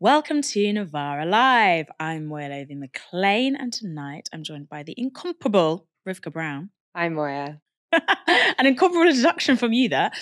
Welcome to Novara Live. I'm Moira Lothi McLean, and tonight I'm joined by the incomparable Rivkah Brown. Hi, Moira. An incomparable introduction from you there.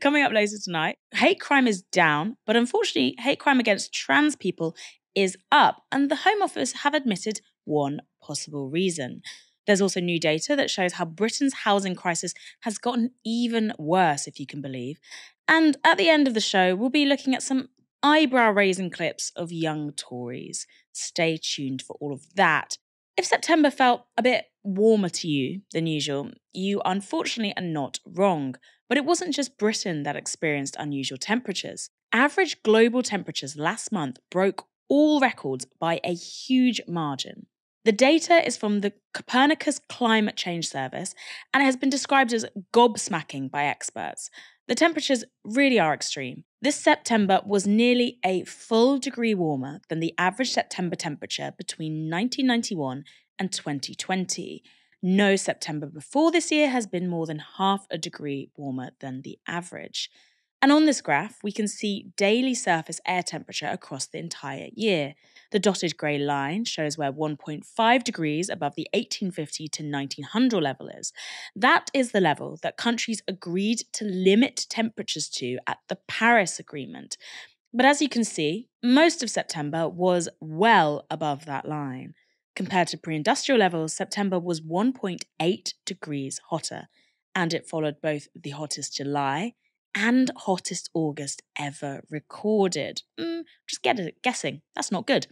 Coming up later tonight, hate crime is down, but unfortunately, hate crime against trans people is up, and the Home Office have admitted one possible reason. There's also new data that shows how Britain's housing crisis has gotten even worse, if you can believe. And at the end of the show, we'll be looking at some eyebrow-raising clips of young Tories. Stay tuned for all of that. If September felt a bit warmer to you than usual, you unfortunately are not wrong. But it wasn't just Britain that experienced unusual temperatures. Average global temperatures last month broke all records by a huge margin. The data is from the Copernicus Climate Change Service, and it has been described as gobsmacking by experts. The temperatures really are extreme. This September was nearly a full degree warmer than the average September temperature between 1991 and 2020. No September before this year has been more than half a degree warmer than the average. And on this graph, we can see daily surface air temperature across the entire year. The dotted grey line shows where 1.5 degrees above the 1850 to 1900 level is. That is the level that countries agreed to limit temperatures to at the Paris Agreement. But as you can see, most of September was well above that line. Compared to pre-industrial levels, September was 1.8 degrees hotter, and it followed both the hottest July and hottest August ever recorded. Just guessing. That's not good.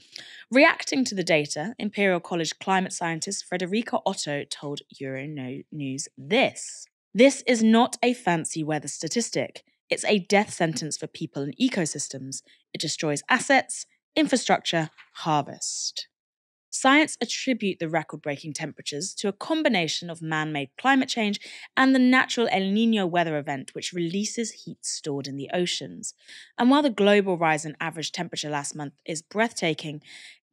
Reacting to the data, Imperial College climate scientist Friederike Otto told Euronews this. This is not a fancy weather statistic. It's a death sentence for people and ecosystems. It destroys assets, infrastructure, harvest. Science attribute the record-breaking temperatures to a combination of man-made climate change and the natural El Niño weather event, which releases heat stored in the oceans. And while the global rise in average temperature last month is breathtaking,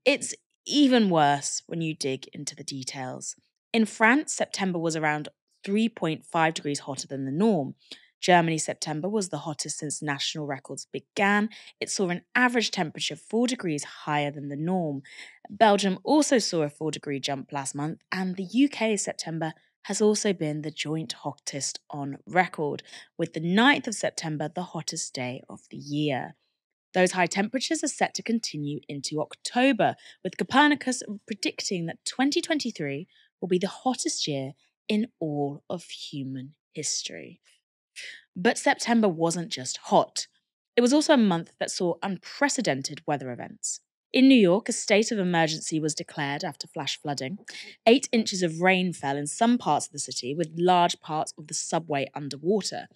it's even worse when you dig into the details. In France, September was around 3.5 degrees hotter than the norm. Germany's September was the hottest since national records began. It saw an average temperature 4 degrees higher than the norm. Belgium also saw a 4-degree jump last month, and the UK's September has also been the joint hottest on record, with the 9th of September the hottest day of the year. Those high temperatures are set to continue into October, with Copernicus predicting that 2023 will be the hottest year in all of human history. But September wasn't just hot. It was also a month that saw unprecedented weather events. In New York, a state of emergency was declared after flash flooding. 8 inches of rain fell in some parts of the city, with large parts of the subway underwater.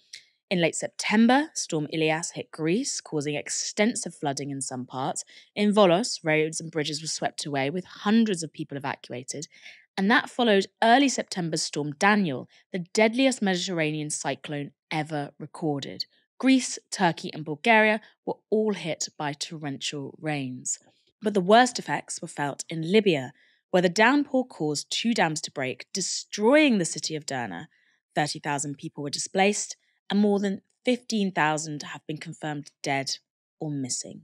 In late September, Storm Elias hit Greece, causing extensive flooding in some parts. In Volos, roads and bridges were swept away, with hundreds of people evacuated. And that followed early September's Storm Daniel, the deadliest Mediterranean cyclone ever recorded. Greece, Turkey and Bulgaria were all hit by torrential rains. But the worst effects were felt in Libya, where the downpour caused 2 dams to break, destroying the city of Derna. 30,000 people were displaced, and more than 15,000 have been confirmed dead or missing.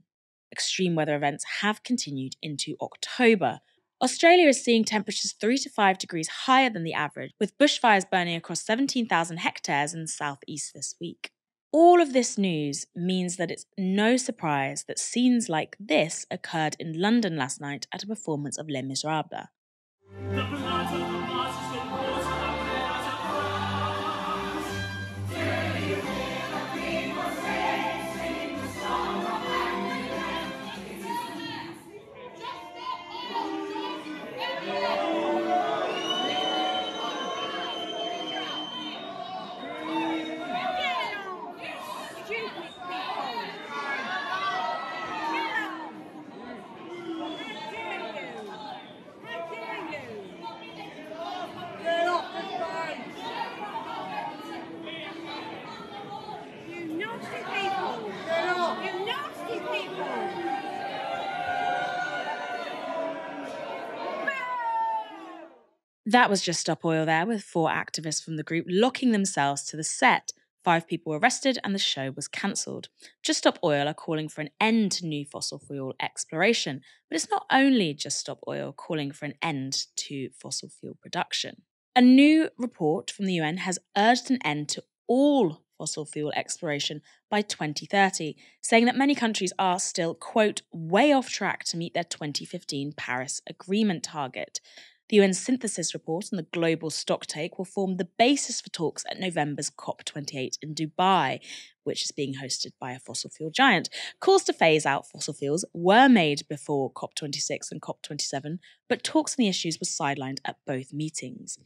Extreme weather events have continued into October. Australia is seeing temperatures 3 to 5 degrees higher than the average, with bushfires burning across 17,000 hectares in the southeast this week. All of this news means that it's no surprise that scenes like this occurred in London last night at a performance of Les Miserables. That was Just Stop Oil there, with 4 activists from the group locking themselves to the set 5 people were arrested and the show was cancelled. Just Stop Oil are calling for an end to new fossil fuel exploration, but it's not only Just Stop Oil calling for an end to fossil fuel production. A new report from the UN has urged an end to all fossil fuel exploration by 2030, saying that many countries are still, quote, way off track to meet their 2015 Paris Agreement target. The UN synthesis report on the global stocktake will form the basis for talks at November's COP28 in Dubai, which is being hosted by a fossil fuel giant. Calls to phase out fossil fuels were made before COP26 and COP27, but talks on the issues were sidelined at both meetings.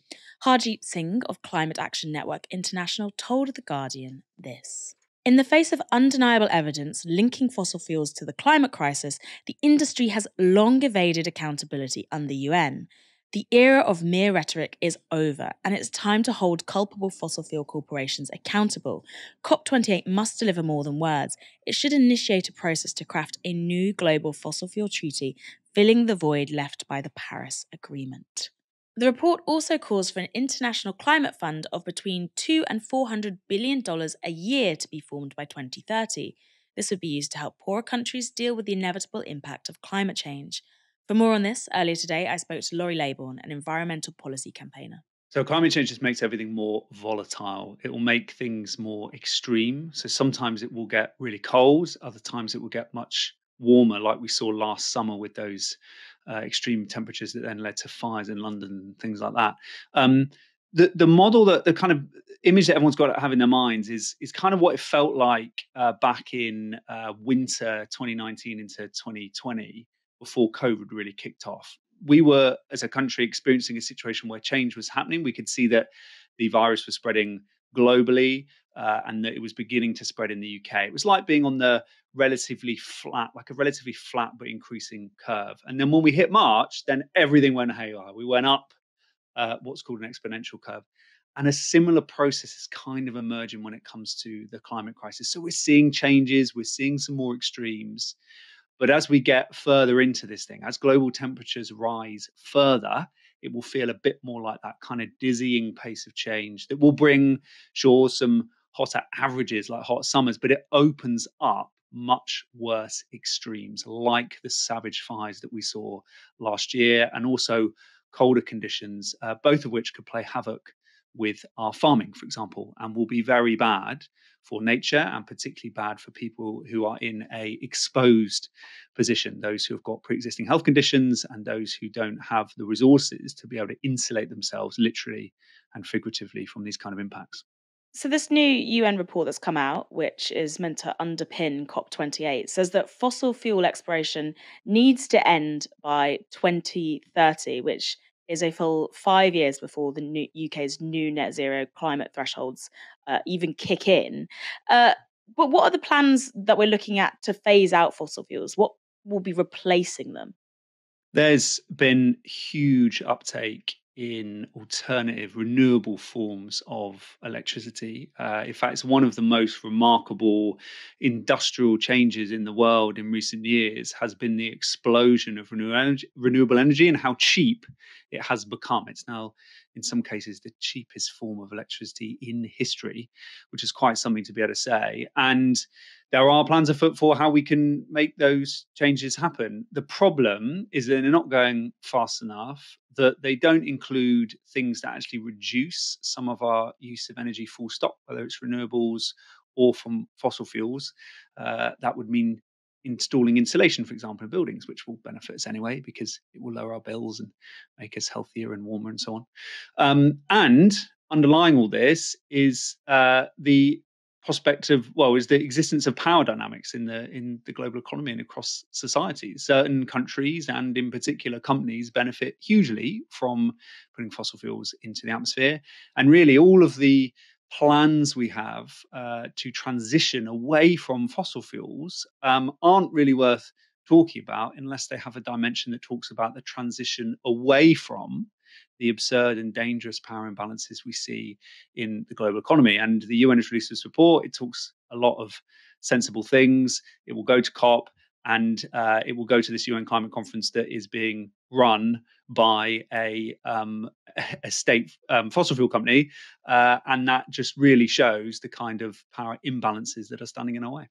Harjeet Singh of Climate Action Network International told The Guardian this. In the face of undeniable evidence linking fossil fuels to the climate crisis, the industry has long evaded accountability under the UN. The era of mere rhetoric is over, and it's time to hold culpable fossil fuel corporations accountable. COP28 must deliver more than words. It should initiate a process to craft a new global fossil fuel treaty, filling the void left by the Paris Agreement. The report also calls for an international climate fund of between $2 and $400 billion a year to be formed by 2030. This would be used to help poorer countries deal with the inevitable impact of climate change. For more on this, earlier today I spoke to Laurie Laybourne, an environmental policy campaigner. So climate change just makes everything more volatile. It will make things more extreme. So sometimes it will get really cold, other times it will get much warmer, like we saw last summer with those extreme temperatures that then led to fires in London and things like that. The model, that the kind of image that everyone's got to have in their minds is kind of what it felt like back in winter 2019 into 2020. Before COVID really kicked off. We were, as a country, experiencing a situation where change was happening. We could see that the virus was spreading globally and that it was beginning to spread in the UK. It was like being on the relatively flat but increasing curve. And then when we hit March, then everything went haywire. We went up what's called an exponential curve. And a similar process is kind of emerging when it comes to the climate crisis. So we're seeing changes, we're seeing some more extremes. But as we get further into this thing, as global temperatures rise further, it will feel a bit more like that kind of dizzying pace of change that will bring, sure, some hotter averages like hot summers, but it opens up much worse extremes like the savage fires that we saw last year and also colder conditions, both of which could play havoc with our farming, for example, and will be very bad for nature and particularly bad for people who are in a exposed position, those who have got pre-existing health conditions and those who don't have the resources to be able to insulate themselves literally and figuratively from these kind of impacts. So this new UN report that's come out, which is meant to underpin COP28, says that fossil fuel exploration needs to end by 2030, which is a full 5 years before the new UK's new net zero climate thresholds even kick in. But what are the plans that we're looking at to phase out fossil fuels? What will be replacing them? There's been huge uptake in alternative renewable forms of electricity. In fact, it's one of the most remarkable industrial changes in the world in recent years has been the explosion of renewable energy and how cheap it has become. It's now, in some cases, the cheapest form of electricity in history, which is quite something to be able to say. And there are plans afoot for how we can make those changes happen. The problem is that they're not going fast enough, that they don't include things that actually reduce some of our use of energy full stop, whether it's renewables or from fossil fuels. That would mean installing insulation, for example, in buildings, which will benefit us anyway because it will lower our bills and make us healthier and warmer and so on. And underlying all this is the prospect of, well, is the existence of power dynamics in the global economy and across society. Certain countries and in particular companies benefit hugely from putting fossil fuels into the atmosphere. And really all of the plans we have to transition away from fossil fuels aren't really worth talking about unless they have a dimension that talks about the transition away from the absurd and dangerous power imbalances we see in the global economy. And the UN has released this report. It talks a lot of sensible things. It will go to COP. And it will go to this UN climate conference that is being run by a state fossil fuel company. And that just really shows the kind of power imbalances that are standing in our way.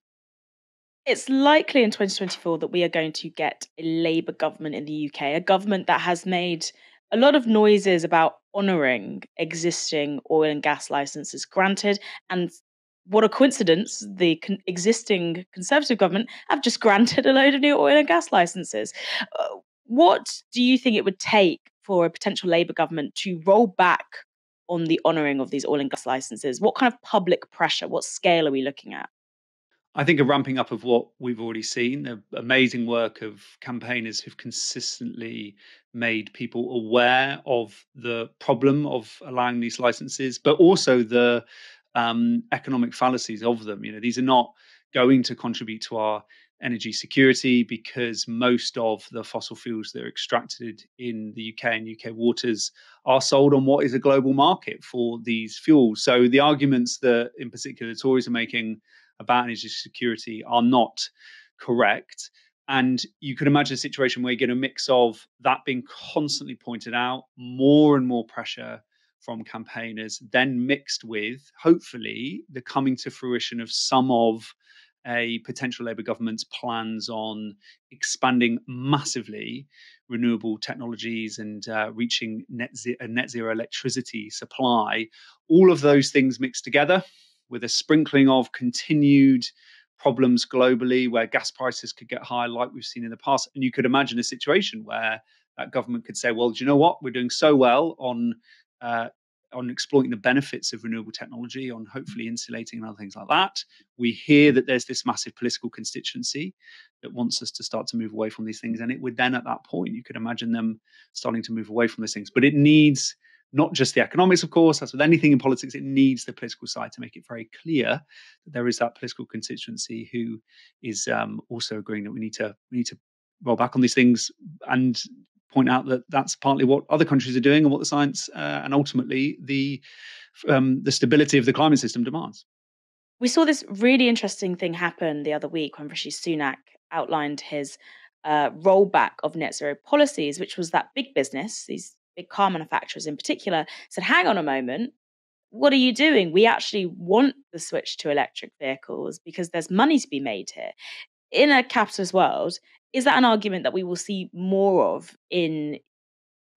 It's likely in 2024 that we are going to get a Labour government in the UK, a government that has made a lot of noises about honouring existing oil and gas licences granted, and what a coincidence, the existing Conservative government have just granted a load of new oil and gas licences. What do you think it would take for a potential Labour government to roll back on the honouring of these oil and gas licences? What kind of public pressure, what scale are we looking at? I think a ramping up of what we've already seen, the amazing work of campaigners who've consistently made people aware of the problem of allowing these licences, but also the economic fallacies of them. You know, these are not going to contribute to our energy security because most of the fossil fuels that are extracted in the UK and UK waters are sold on what is a global market for these fuels. So the arguments that in particular the Tories are making about energy security are not correct. And you could imagine a situation where you get a mix of that being constantly pointed out, more and more pressure from campaigners, then mixed with, hopefully, the coming to fruition of some of a potential Labour government's plans on expanding massively renewable technologies and reaching net zero electricity supply. All of those things mixed together with a sprinkling of continued problems globally where gas prices could get high like we've seen in the past. And you could imagine a situation where that government could say, well, do you know what? We're doing so well on exploiting the benefits of renewable technology, on hopefully insulating and other things like that. We hear that there's this massive political constituency that wants us to start to move away from these things. And it would then at that point, you could imagine them starting to move away from these things. But it needs not just the economics, of course, as with anything in politics, it needs the political side to make it very clear that there is that political constituency who is also agreeing that we need to roll back on these things and point out that that's partly what other countries are doing and what the science and ultimately the stability of the climate system demands. We saw this really interesting thing happen the other week when Rishi Sunak outlined his rollback of net zero policies, which was that big business, these big car manufacturers in particular, said, hang on a moment, what are you doing? We actually want the switch to electric vehicles because there's money to be made here. In a capitalist world, is that an argument that we will see more of in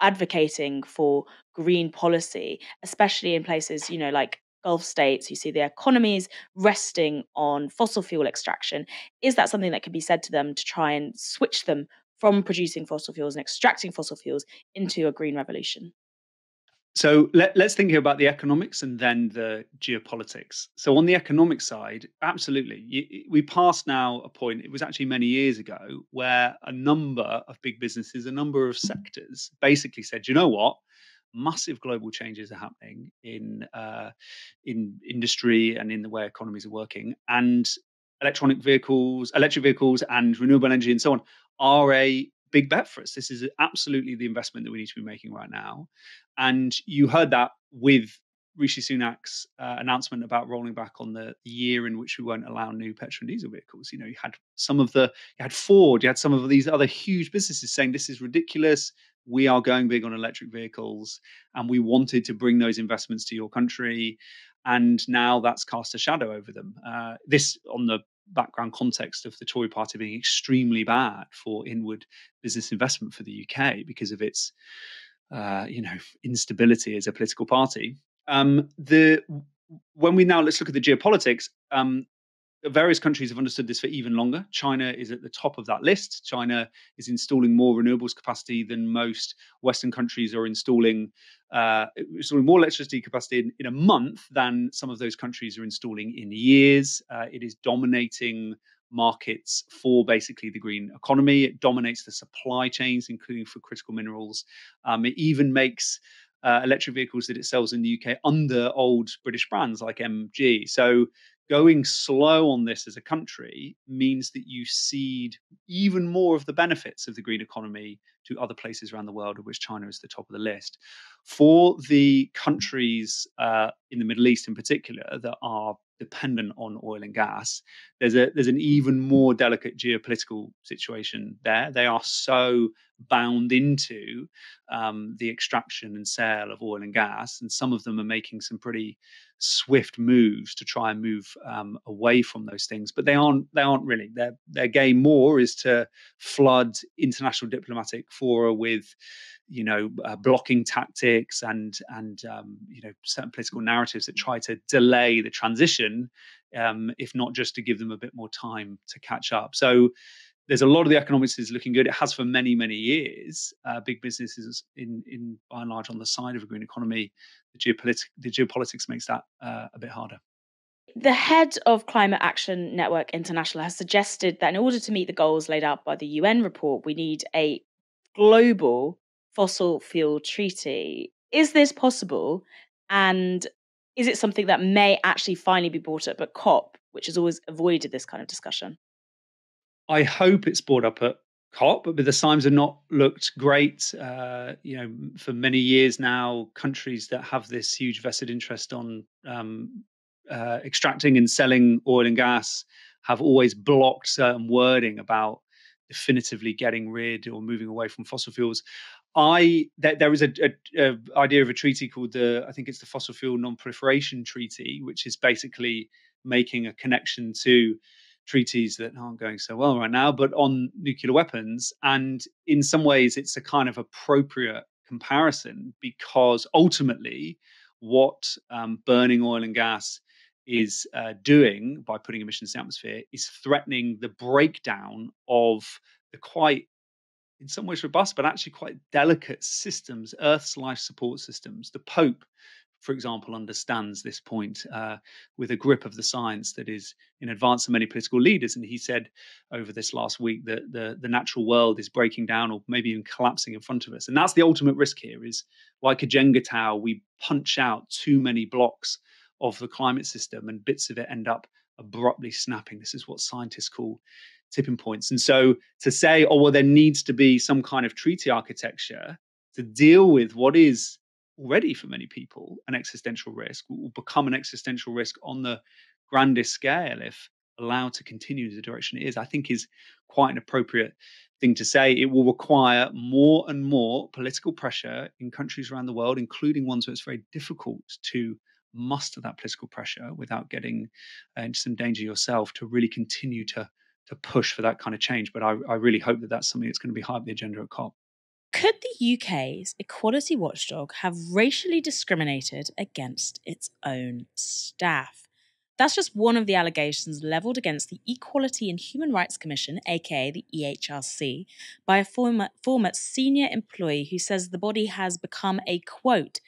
advocating for green policy, especially in places, you know, like Gulf states? You see their economies resting on fossil fuel extraction. Is that something that could be said to them to try and switch them from producing fossil fuels and extracting fossil fuels into a green revolution? So let's think about the economics and then the geopolitics. So on the economic side, absolutely. We passed now a point, it was actually many years ago, where a number of big businesses, a number of sectors basically said, you know what? Massive global changes are happening in industry and in the way economies are working. And electric vehicles and renewable energy and so on are a big bet for us. This is absolutely the investment that we need to be making right now. And you heard that with Rishi Sunak's announcement about rolling back on the year in which we won't allow new petrol and diesel vehicles. You know, you had Ford, you had some of these other huge businesses saying this is ridiculous. We are going big on electric vehicles and we wanted to bring those investments to your country. And now that's cast a shadow over them. This on the background context of the Tory party being extremely bad for inward business investment for the UK because of its, instability as a political party. Let's look at the geopolitics. Various countries have understood this for even longer. China is at the top of that list. China is installing more renewables capacity than most Western countries are installing more electricity capacity in a month than some of those countries are installing in years. It is dominating markets for basically the green economy. It dominates the supply chains, including for critical minerals. It even makes electric vehicles that it sells in the UK under old British brands like MG. So going slow on this as a country means that you cede even more of the benefits of the green economy to other places around the world, of which China is the top of the list. For the countries in the Middle East in particular that are dependent on oil and gas, there's an even more delicate geopolitical situation there. They are so bound into the extraction and sale of oil and gas, and some of them are making some pretty swift moves to try and move away from those things. But they aren't really. Their game more is to flood international diplomatic fora with, blocking tactics and certain political narratives that try to delay the transition, if not just to give them a bit more time to catch up. So there's a lot of the economics is looking good. It has for many, many years. Big businesses in by and large on the side of a green economy. The geopolitics makes that a bit harder. The head of Climate Action Network International has suggested that in order to meet the goals laid out by the UN report, we need a global fossil fuel treaty. Is this possible? And is it something that may actually finally be brought up at COP, which has always avoided this kind of discussion? I hope it's brought up at COP, but the signs have not looked great. For many years now, countries that have this huge vested interest on extracting and selling oil and gas have always blocked certain wording about definitively getting rid or moving away from fossil fuels. There is a idea of a treaty called the Fossil Fuel Non-Proliferation Treaty, which is basically making a connection to treaties that aren't going so well right now, but on nuclear weapons. And in some ways, it's a kind of appropriate comparison, because ultimately what burning oil and gas is doing by putting emissions in the atmosphere is threatening the breakdown of the quite, in some ways robust, but actually quite delicate systems, Earth's life support systems. The Pope, for example, understands this point with a grip of the science that is in advance of many political leaders. And he said over this last week that the natural world is breaking down or maybe even collapsing in front of us. And that's the ultimate risk here, is like a Jenga tower, we punch out too many blocks of the climate system and bits of it end up abruptly snapping. This is what scientists call tipping points. And so to say, oh, well, there needs to be some kind of treaty architecture to deal with what is already for many people an existential risk, will become an existential risk on the grandest scale if allowed to continue in the direction it is, I think is quite an appropriate thing to say. It will require more and more political pressure in countries around the world, including ones where it's very difficult to muster that political pressure without getting into some danger yourself, to really continue to push for that kind of change. But I really hope that that's something that's going to be high on the agenda at COP. Could the UK's equality watchdog have racially discriminated against its own staff? That's just one of the allegations levelled against the Equality and Human Rights Commission, aka the EHRC, by a former senior employee who says the body has become a, quote,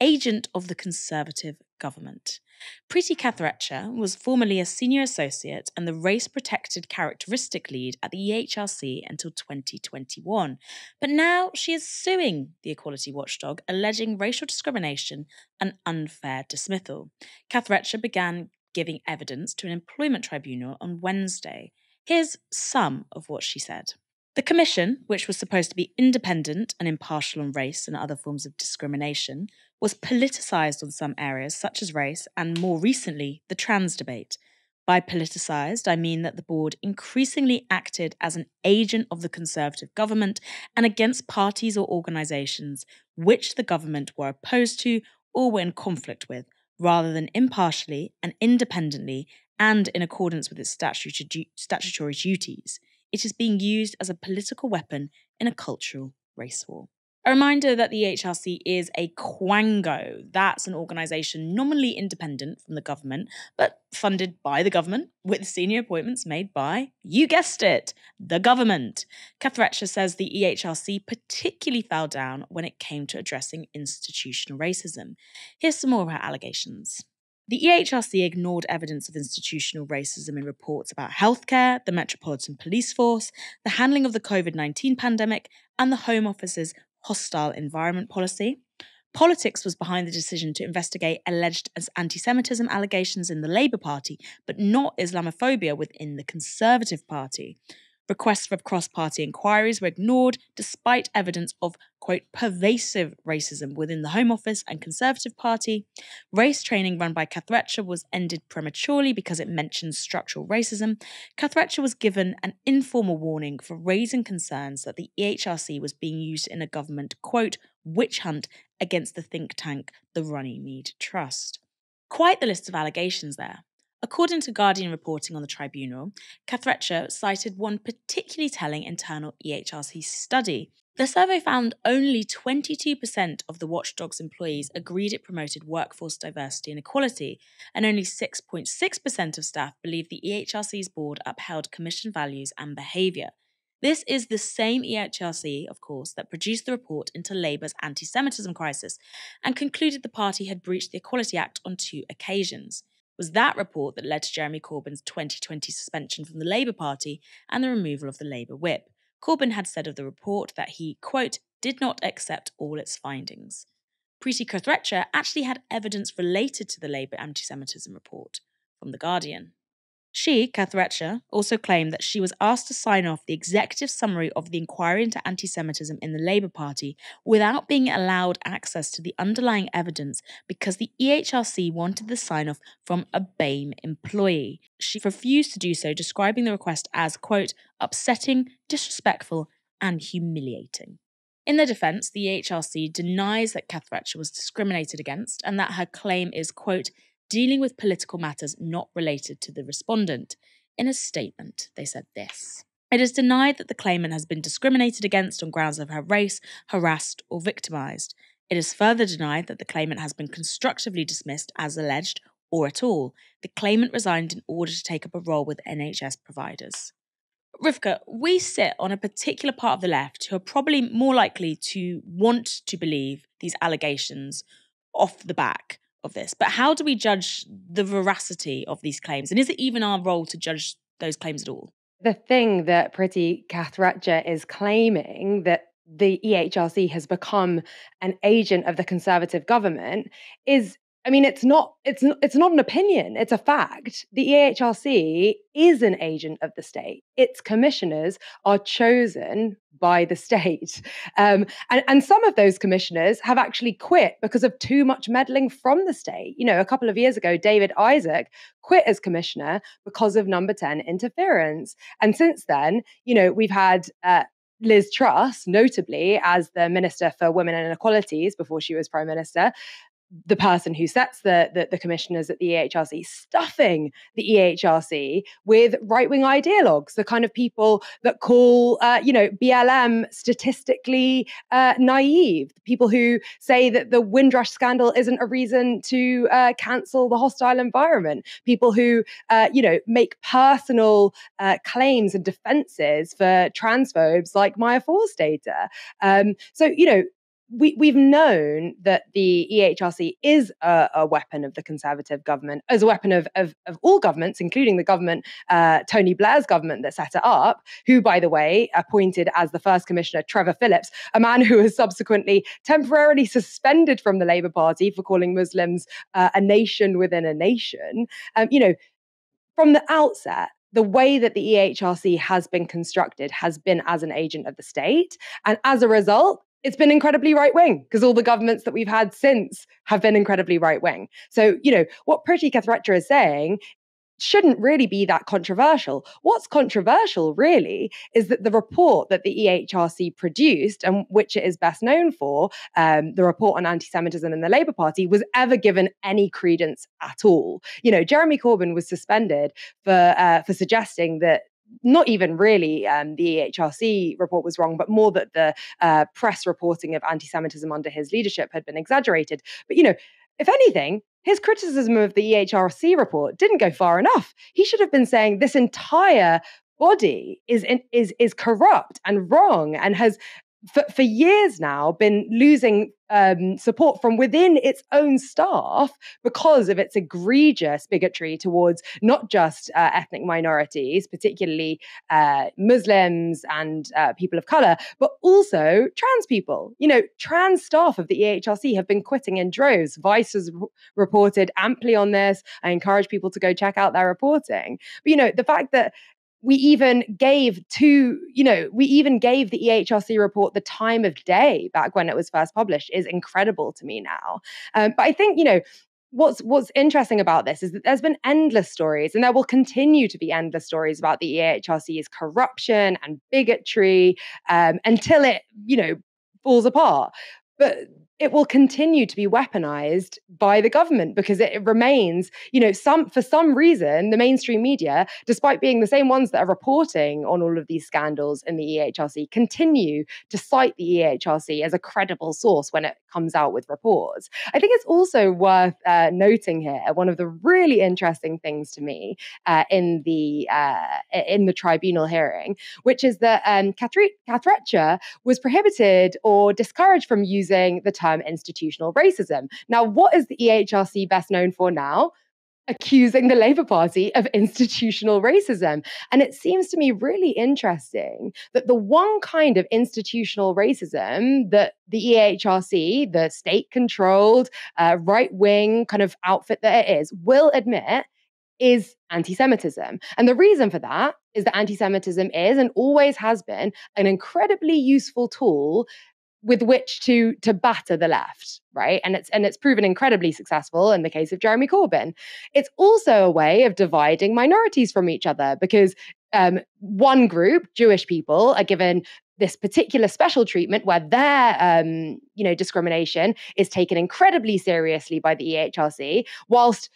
agent of the Conservative government. Preeti Kathrecha was formerly a senior associate and the race-protected characteristic lead at the EHRC until 2021. But now she is suing the Equality Watchdog, alleging racial discrimination and unfair dismissal. Kathrecha began giving evidence to an employment tribunal on Wednesday. Here's some of what she said. The commission, which was supposed to be independent and impartial on race and other forms of discrimination, was politicised on some areas such as race and, more recently, the trans debate. By politicised, I mean that the board increasingly acted as an agent of the Conservative government and against parties or organisations which the government were opposed to or were in conflict with, rather than impartially and independently and in accordance with its statutory duties. It is being used as a political weapon in a cultural race war. A reminder that the EHRC is a quango. That's an organisation nominally independent from the government, but funded by the government, with senior appointments made by, you guessed it, the government. Kathrecha says the EHRC particularly fell down when it came to addressing institutional racism. Here's some more of her allegations. The EHRC ignored evidence of institutional racism in reports about healthcare, the Metropolitan Police Force, the handling of the COVID-19 pandemic, and the Home Office's hostile environment policy. Politics was behind the decision to investigate alleged anti-Semitism allegations in the Labour Party, but not Islamophobia within the Conservative Party. Requests for cross-party inquiries were ignored despite evidence of, quote, pervasive racism within the Home Office and Conservative Party. Race training run by Kathrecha was ended prematurely because it mentioned structural racism. Kathrecha was given an informal warning for raising concerns that the EHRC was being used in a government, quote, witch hunt against the think tank, the Runnymede Trust. Quite the list of allegations there. According to Guardian reporting on the tribunal, Kathrecha cited one particularly telling internal EHRC study. The survey found only 22% of the watchdog's employees agreed it promoted workforce diversity and equality, and only 6.6% of staff believed the EHRC's board upheld commission values and behaviour. This is the same EHRC, of course, that produced the report into Labour's anti-Semitism crisis and concluded the party had breached the Equality Act on 2 occasions. It was that report that led to Jeremy Corbyn's 2020 suspension from the Labour Party and the removal of the Labour whip. Corbyn had said of the report that he, quote, did not accept all its findings. Preeti Kathrecha actually had evidence related to the Labour anti-Semitism report from The Guardian. She, Kathrecha, also claimed that she was asked to sign off the executive summary of the inquiry into anti-Semitism in the Labour Party without being allowed access to the underlying evidence because the EHRC wanted the sign-off from a BAME employee. She refused to do so, describing the request as, quote, upsetting, disrespectful and humiliating. In their defence, the EHRC denies that Kathrecha was discriminated against and that her claim is, quote, dealing with political matters not related to the respondent. In a statement, they said this. It is denied that the claimant has been discriminated against on grounds of her race, harassed or victimised. It is further denied that the claimant has been constructively dismissed as alleged or at all. The claimant resigned in order to take up a role with NHS providers. Rivkah, we sit on a particular part of the left who are probably more likely to want to believe these allegations off the back of this, but how do we judge the veracity of these claims? And is it even our role to judge those claims at all? The thing that Preeti Kathrecha is claiming, that the EHRC has become an agent of the Conservative government, is, I mean, it's not an opinion, it's a fact. The EHRC is an agent of the state. Its commissioners are chosen by the state. And some of those commissioners have actually quit because of too much meddling from the state. You know, a couple of years ago, David Isaac quit as commissioner because of number 10 interference. And since then, you know, we've had Liz Truss, notably, as the Minister for Women and Inequalities before she was Prime Minister, the person who sets the commissioners at the EHRC, stuffing the EHRC with right-wing ideologues, the kind of people that call, BLM statistically naive, people who say that the Windrush scandal isn't a reason to cancel the hostile environment, people who, make personal claims and defences for transphobes like Maya Forstater. We've known that the EHRC is a weapon of the Conservative government, as a weapon of all governments, including the government, Tony Blair's government that set it up, who, by the way, appointed as the first commissioner Trevor Phillips, a man who was subsequently temporarily suspended from the Labour Party for calling Muslims a nation within a nation. From the outset, the way that the EHRC has been constructed has been as an agent of the state. And as a result, it's been incredibly right-wing, because all the governments that we've had since have been incredibly right-wing. So, what Preeti Kathrecha is saying shouldn't really be that controversial. What's controversial, really, is that the report that the EHRC produced, and which it is best known for, the report on anti-Semitism in the Labour Party, was ever given any credence at all. Jeremy Corbyn was suspended for suggesting that not even really the EHRC report was wrong, but more that the press reporting of anti-Semitism under his leadership had been exaggerated. But, if anything, his criticism of the EHRC report didn't go far enough. He should have been saying this entire body is corrupt and wrong and has for years now been losing support from within its own staff because of its egregious bigotry towards not just ethnic minorities, particularly Muslims and people of colour, but also trans people. Trans staff of the EHRC have been quitting in droves. Vice has reported amply on this. I encourage people to go check out their reporting. But, the fact that We even gave we even gave the EHRC report the time of day back when it was first published is incredible to me now. But I think, what's interesting about this is that there's been endless stories, and there will continue to be endless stories about the EHRC's corruption and bigotry until it, falls apart. But it will continue to be weaponized by the government because it remains, for some reason, the mainstream media, despite being the same ones that are reporting on all of these scandals in the EHRC, continue to cite the EHRC as a credible source when it comes out with reports. I think it's also worth noting here, one of the really interesting things to me in the tribunal hearing, which is that Kathrecha was prohibited or discouraged from using the term institutional racism. Now, what is the EHRC best known for now? Accusing the Labour Party of institutional racism. And it seems to me really interesting that the one kind of institutional racism that the EHRC, the state-controlled, right-wing kind of outfit that it is, will admit is anti-Semitism. And the reason for that is that anti-Semitism is and always has been an incredibly useful tool with which to batter the left, right? And it's proven incredibly successful in the case of Jeremy Corbyn. It's also a way of dividing minorities from each other because one group, Jewish people, are given this particular special treatment where their discrimination is taken incredibly seriously by the EHRC, whilst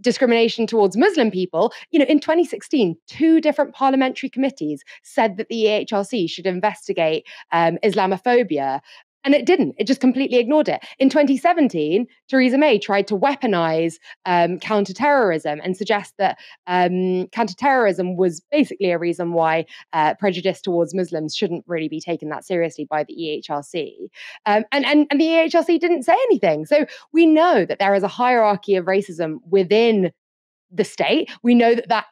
discrimination towards Muslim people, in 2016, 2 different parliamentary committees said that the EHRC should investigate Islamophobia. And it didn't. It just completely ignored it. In 2017, Theresa May tried to weaponize counterterrorism and suggest that counterterrorism was basically a reason why prejudice towards Muslims shouldn't really be taken that seriously by the EHRC. And the EHRC didn't say anything. So we know that there is a hierarchy of racism within the state. We know that that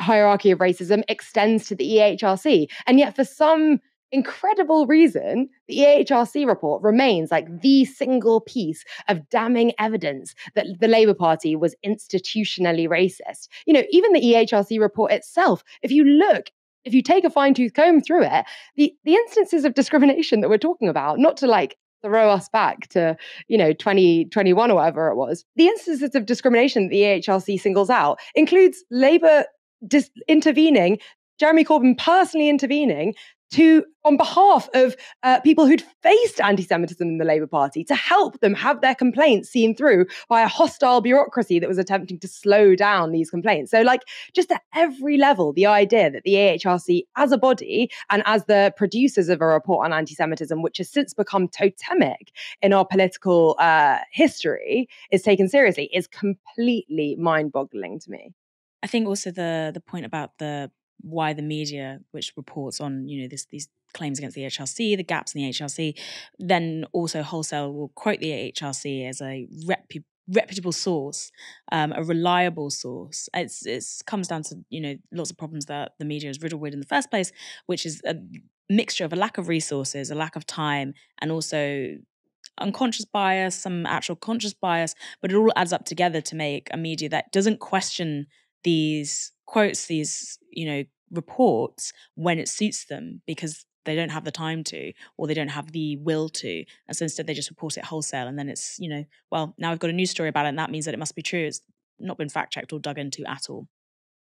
hierarchy of racism extends to the EHRC. And yet for some incredible reason, the EHRC report remains like the single piece of damning evidence that the Labour Party was institutionally racist. Even the EHRC report itself, if you take a fine-tooth comb through it, the instances of discrimination that we're talking about, not to throw us back to 2021 or whatever it was, the instances of discrimination the EHRC singles out includes Labour intervening, Jeremy Corbyn personally intervening on behalf of people who'd faced anti-Semitism in the Labour Party to help them have their complaints seen through by a hostile bureaucracy that was attempting to slow down these complaints. So just at every level, the idea that the EHRC as a body and as the producers of a report on anti-Semitism, which has since become totemic in our political history, is taken seriously is completely mind-boggling to me. I think also the point about why the media, which reports on these claims against the EHRC, the gaps in the EHRC, then also wholesale will quote the EHRC as a reputable source, a reliable source. It comes down to lots of problems that the media is riddled with in the first place, which is a mixture of a lack of resources, a lack of time, and also unconscious bias, some actual conscious bias. But it all adds up together to make a media that doesn't question these quotes, these reports when it suits them because they don't have the time to, or they don't have the will to, and so instead they just report it wholesale. And then it's now I've got a news story about it, and that means that it must be true. It's not been fact checked or dug into at all.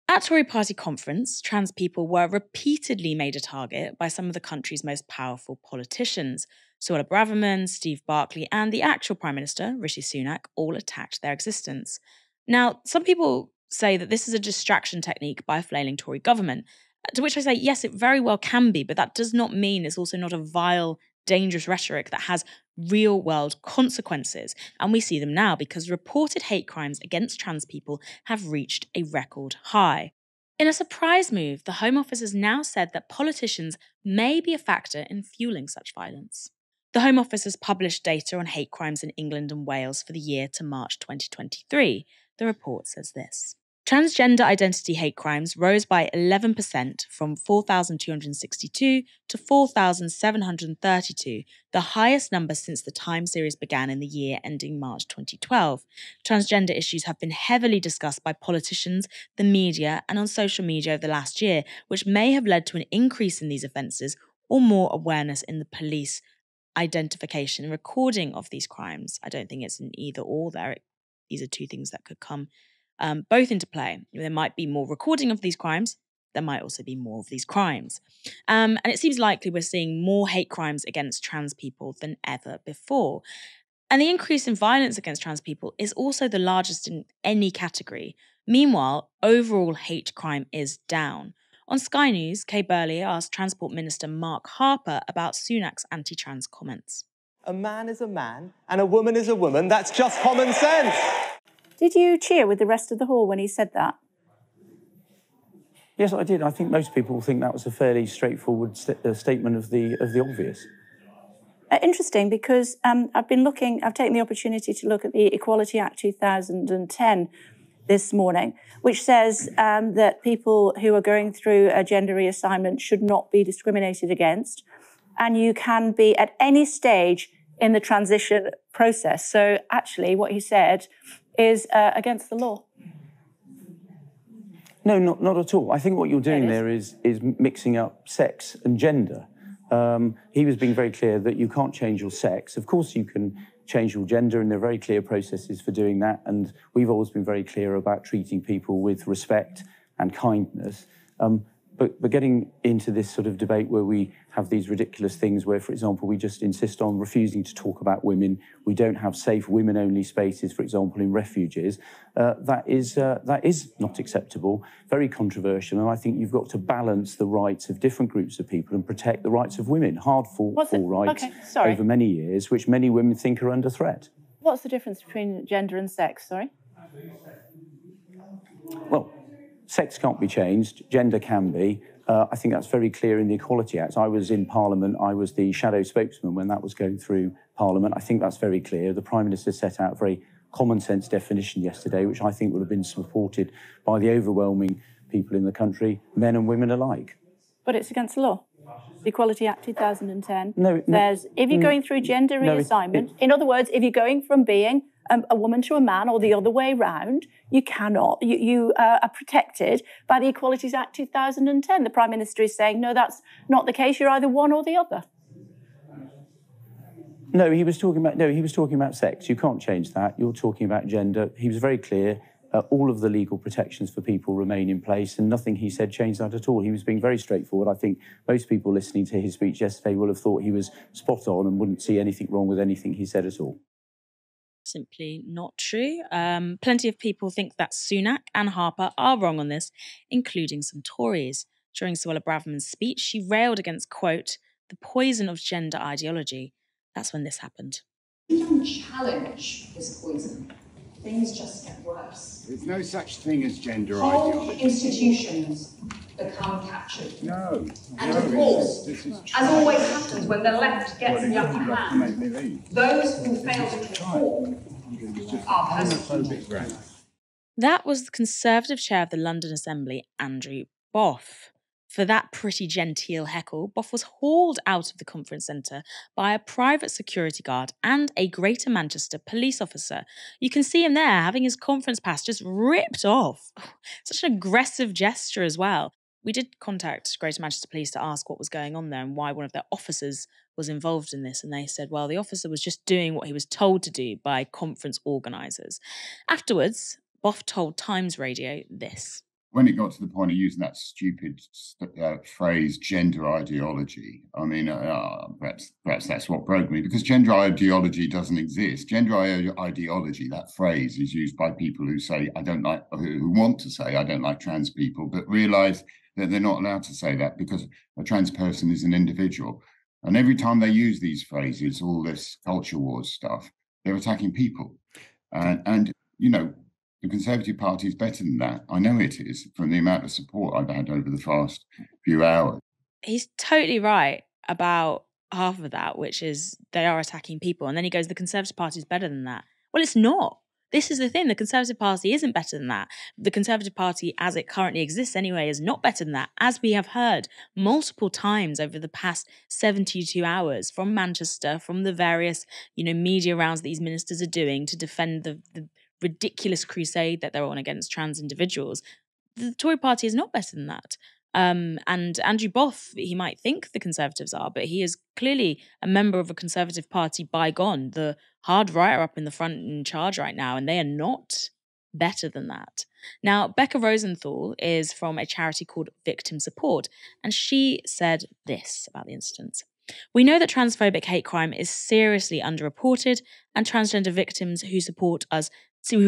At Tory party conference, trans people were repeatedly made a target by some of the country's most powerful politicians. Suella Braverman, Steve Barclay, and the actual Prime Minister Rishi Sunak all attacked their existence. Now, some people say that this is a distraction technique by a flailing Tory government, to which I say, yes, it very well can be, but that does not mean it's also not a vile, dangerous rhetoric that has real-world consequences. And we see them now because reported hate crimes against trans people have reached a record high. In a surprise move, the Home Office has now said that politicians may be a factor in fueling such violence. The Home Office has published data on hate crimes in England and Wales for the year to March 2023. The report says this. Transgender identity hate crimes rose by 11% from 4,262 to 4,732, the highest number since the time series began in the year ending March 2012. Transgender issues have been heavily discussed by politicians, the media, and on social media over the last year, which may have led to an increase in these offences or more awareness in the police identification and recording of these crimes. I don't think it's an either or there. These are two things that could come both into play. There might be more recording of these crimes. There might also be more of these crimes. And it seems likely we're seeing more hate crimes against trans people than ever before. And the increase in violence against trans people is also the largest in any category. Meanwhile, overall hate crime is down. On Sky News, Kay Burley asked Transport Minister Mark Harper about Sunak's anti-trans comments. A man is a man and a woman is a woman. That's just common sense. Did you cheer with the rest of the hall when he said that? Yes, I did. I think most people think that was a fairly straightforward statement of the obvious. Interesting, because I've taken the opportunity to look at the Equality Act 2010 this morning, which says that people who are going through a gender reassignment should not be discriminated against, and you can be at any stage in the transition process. So actually what he said is against the law. No, not at all. I think what you're doing there is mixing up sex and gender. He was being very clear that you can't change your sex. Of course you can change your gender, and there are very clear processes for doing that, and we've always been very clear about treating people with respect and kindness. But getting into this sort of debate where we have these ridiculous things where, for example, we just insist on refusing to talk about women, we don't have safe women-only spaces, for example, in refuges, that is not acceptable, very controversial, and I think you've got to balance the rights of different groups of people and protect the rights of women. Hard-fought for rights over many years, which many women think are under threat. What's the difference between gender and sex, sorry? Well, sex can't be changed, gender can be. I think that's very clear in the Equality Act. I was in Parliament, I was the shadow spokesman when that was going through Parliament. I think that's very clear. The Prime Minister set out a very common sense definition yesterday, which I think would have been supported by the overwhelming people in the country, men and women alike. But it's against the law. The Equality Act 2010 says if you're going through gender reassignment, in other words, if you're going from being a woman to a man or the other way round, you are protected by the Equalities Act 2010. The Prime Minister is saying, no, that's not the case, you're either one or the other. No, he was talking about sex. You can't change that. You're talking about gender. He was very clear. All of the legal protections for people remain in place, and nothing he said changed that at all. He was being very straightforward. I think most people listening to his speech yesterday will have thought he was spot on and wouldn't see anything wrong with anything he said at all. Simply not true. Plenty of people think that Sunak and Harper are wrong on this, including some Tories. During Suella Braverman's speech, she railed against, quote, the poison of gender ideology. That's when this happened. We don't challenge this poison. Things just get worse. There's no such thing as gender ideology. Whole institutions become captured. No. And of course, as always happens when the left gets the upper hand, those who fail to conform are homophobic. That was the Conservative chair of the London Assembly, Andrew Boff. For that pretty genteel heckle, Boff was hauled out of the conference centre by a private security guard and a Greater Manchester police officer. You can see him there having his conference pass just ripped off. Such an aggressive gesture as well. We did contact Greater Manchester Police to ask what was going on there and why one of their officers was involved in this, and they said, well, the officer was just doing what he was told to do by conference organisers. Afterwards, Boff told Times Radio this. When it got to the point of using that stupid phrase, gender ideology, I mean, perhaps that's what broke me, because gender ideology doesn't exist. Gender ideology, that phrase, is used by people who say, who want to say, I don't like trans people, but realise that they're not allowed to say that because a trans person is an individual. And every time they use these phrases, all this culture wars stuff, they're attacking people. And you know, the Conservative Party is better than that. I know it is, from the amount of support I've had over the past few hours. He's totally right about half of that, which is they are attacking people. And then he goes, the Conservative Party is better than that. Well, it's not. This is the thing. The Conservative Party isn't better than that. The Conservative Party, as it currently exists anyway, is not better than that, as we have heard multiple times over the past 72 hours from Manchester, from the various, media rounds that these ministers are doing to defend the ridiculous crusade that they're on against trans individuals. The Tory Party is not better than that. And Andrew Boff, he might think the Conservatives are, but he is clearly a member of a Conservative Party bygone, the hard right are up in the front in charge right now, and they are not better than that. Now, Becca Rosenthal is from a charity called Victim Support, and she said this about the incident. We know that transphobic hate crime is seriously underreported, and transgender victims who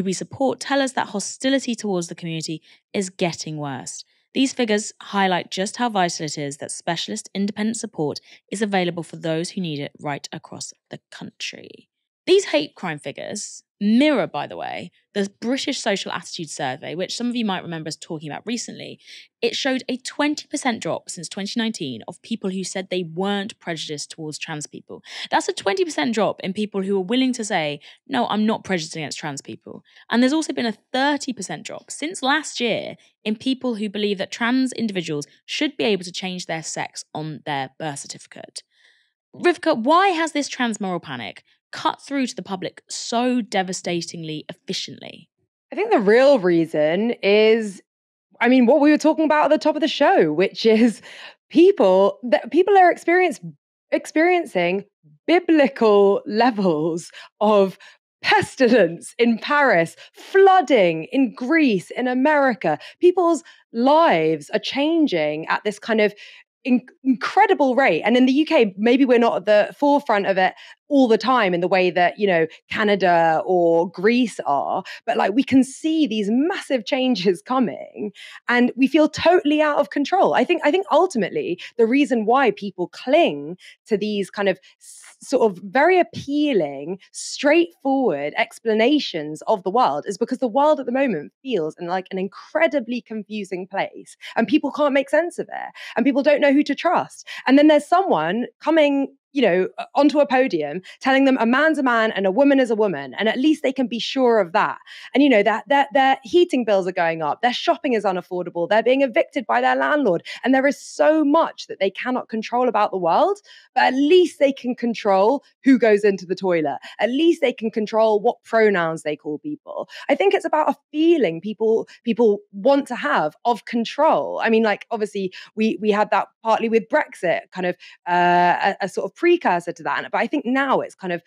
we support tell us that hostility towards the community is getting worse. These figures highlight just how vital it is that specialist independent support is available for those who need it right across the country. These hate crime figures mirror, by the way, the British Social Attitude Survey, which some of you might remember us talking about recently. It showed a 20% drop since 2019 of people who said they weren't prejudiced towards trans people. That's a 20% drop in people who are willing to say, no, I'm not prejudiced against trans people. And there's also been a 30% drop since last year in people who believe that trans individuals should be able to change their sex on their birth certificate. Rivkah, why has this trans moral panic cut through to the public so devastatingly efficiently? I think the real reason is, what we were talking about at the top of the show, which is people are experiencing biblical levels of pestilence in Paris, flooding in Greece, in America. People's lives are changing at this kind of incredible rate. And in the UK, maybe we're not at the forefront of it all the time in the way that, Canada or Greece are, but we can see these massive changes coming and we feel totally out of control. I think ultimately the reason why people cling to these kind of sort of very appealing, straightforward explanations of the world is because the world at the moment feels like an incredibly confusing place and people can't make sense of it and people don't know who to trust. And then there's someone coming onto a podium, telling them a man's a man and a woman is a woman, and at least they can be sure of that. And that their heating bills are going up, their shopping is unaffordable, they're being evicted by their landlord, and there is so much that they cannot control about the world. But at least they can control who goes into the toilet. At least they can control what pronouns they call people. I think it's about a feeling people want to have of control. Obviously we had that partly with Brexit, kind of a sort of precursor to that. But I think now it's kind of,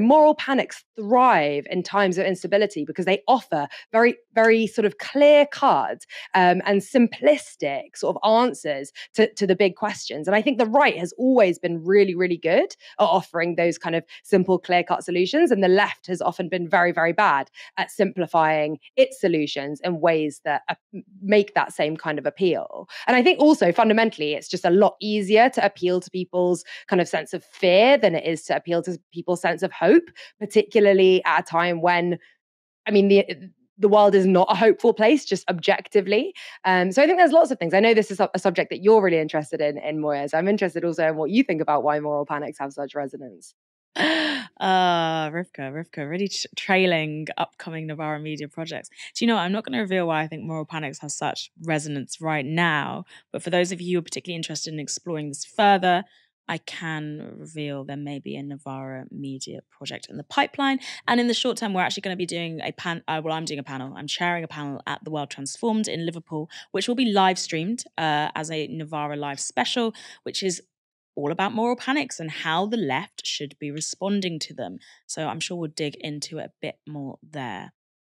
moral panics thrive in times of instability because they offer very, very sort of clear-cut and simplistic sort of answers to the big questions. And I think the right has always been really, really good at offering those kind of simple, clear-cut solutions. And the left has often been very, very bad at simplifying its solutions in ways that make that same kind of appeal. And I think also fundamentally, it's just a lot easier to appeal to people's kind of sense of fear than it is to appeal to people's sense of hope, particularly at a time when, the world is not a hopeful place, just objectively. So I think there's lots of things. I know this is a subject that you're really interested in Moya. So I'm interested also in what you think about why moral panics have such resonance. Rivkah, really trailing upcoming Novara Media projects. Do you know what? I'm not going to reveal why I think moral panics have such resonance right now, but for those of you who are particularly interested in exploring this further, I can reveal there may be a Novara Media project in the pipeline. And in the short term, we're actually going to be doing I'm doing a panel. I'm chairing a panel at the World Transformed in Liverpool, which will be live streamed as a Novara Live special, which is all about moral panics and how the left should be responding to them. So I'm sure we'll dig into it a bit more there.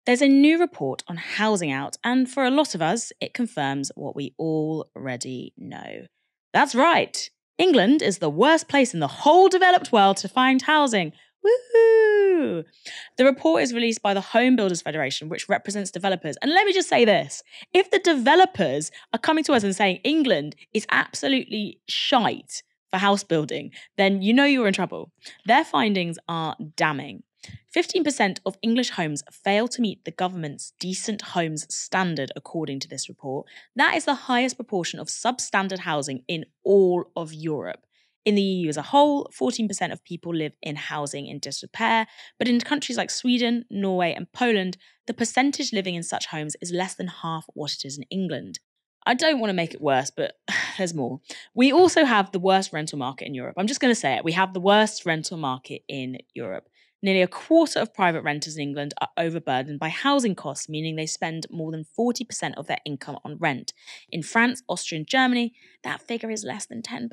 There's a new report on housing out, and for a lot of us, it confirms what we already know. That's right. England is the worst place in the whole developed world to find housing. Woohoo! The report is released by the Home Builders Federation, which represents developers. And let me just say this. If the developers are coming to us and saying England is absolutely shite for house building, then you're in trouble. Their findings are damning. 15% of English homes fail to meet the government's Decent Homes Standard, according to this report. That is the highest proportion of substandard housing in all of Europe. In the EU as a whole, 14% of people live in housing in disrepair, but in countries like Sweden, Norway and Poland, the percentage living in such homes is less than half what it is in England. I don't want to make it worse, but there's more. We also have the worst rental market in Europe. I'm just going to say it. We have the worst rental market in Europe. Nearly a quarter of private renters in England are overburdened by housing costs, meaning they spend more than 40% of their income on rent. In France, Austria and Germany, that figure is less than 10%.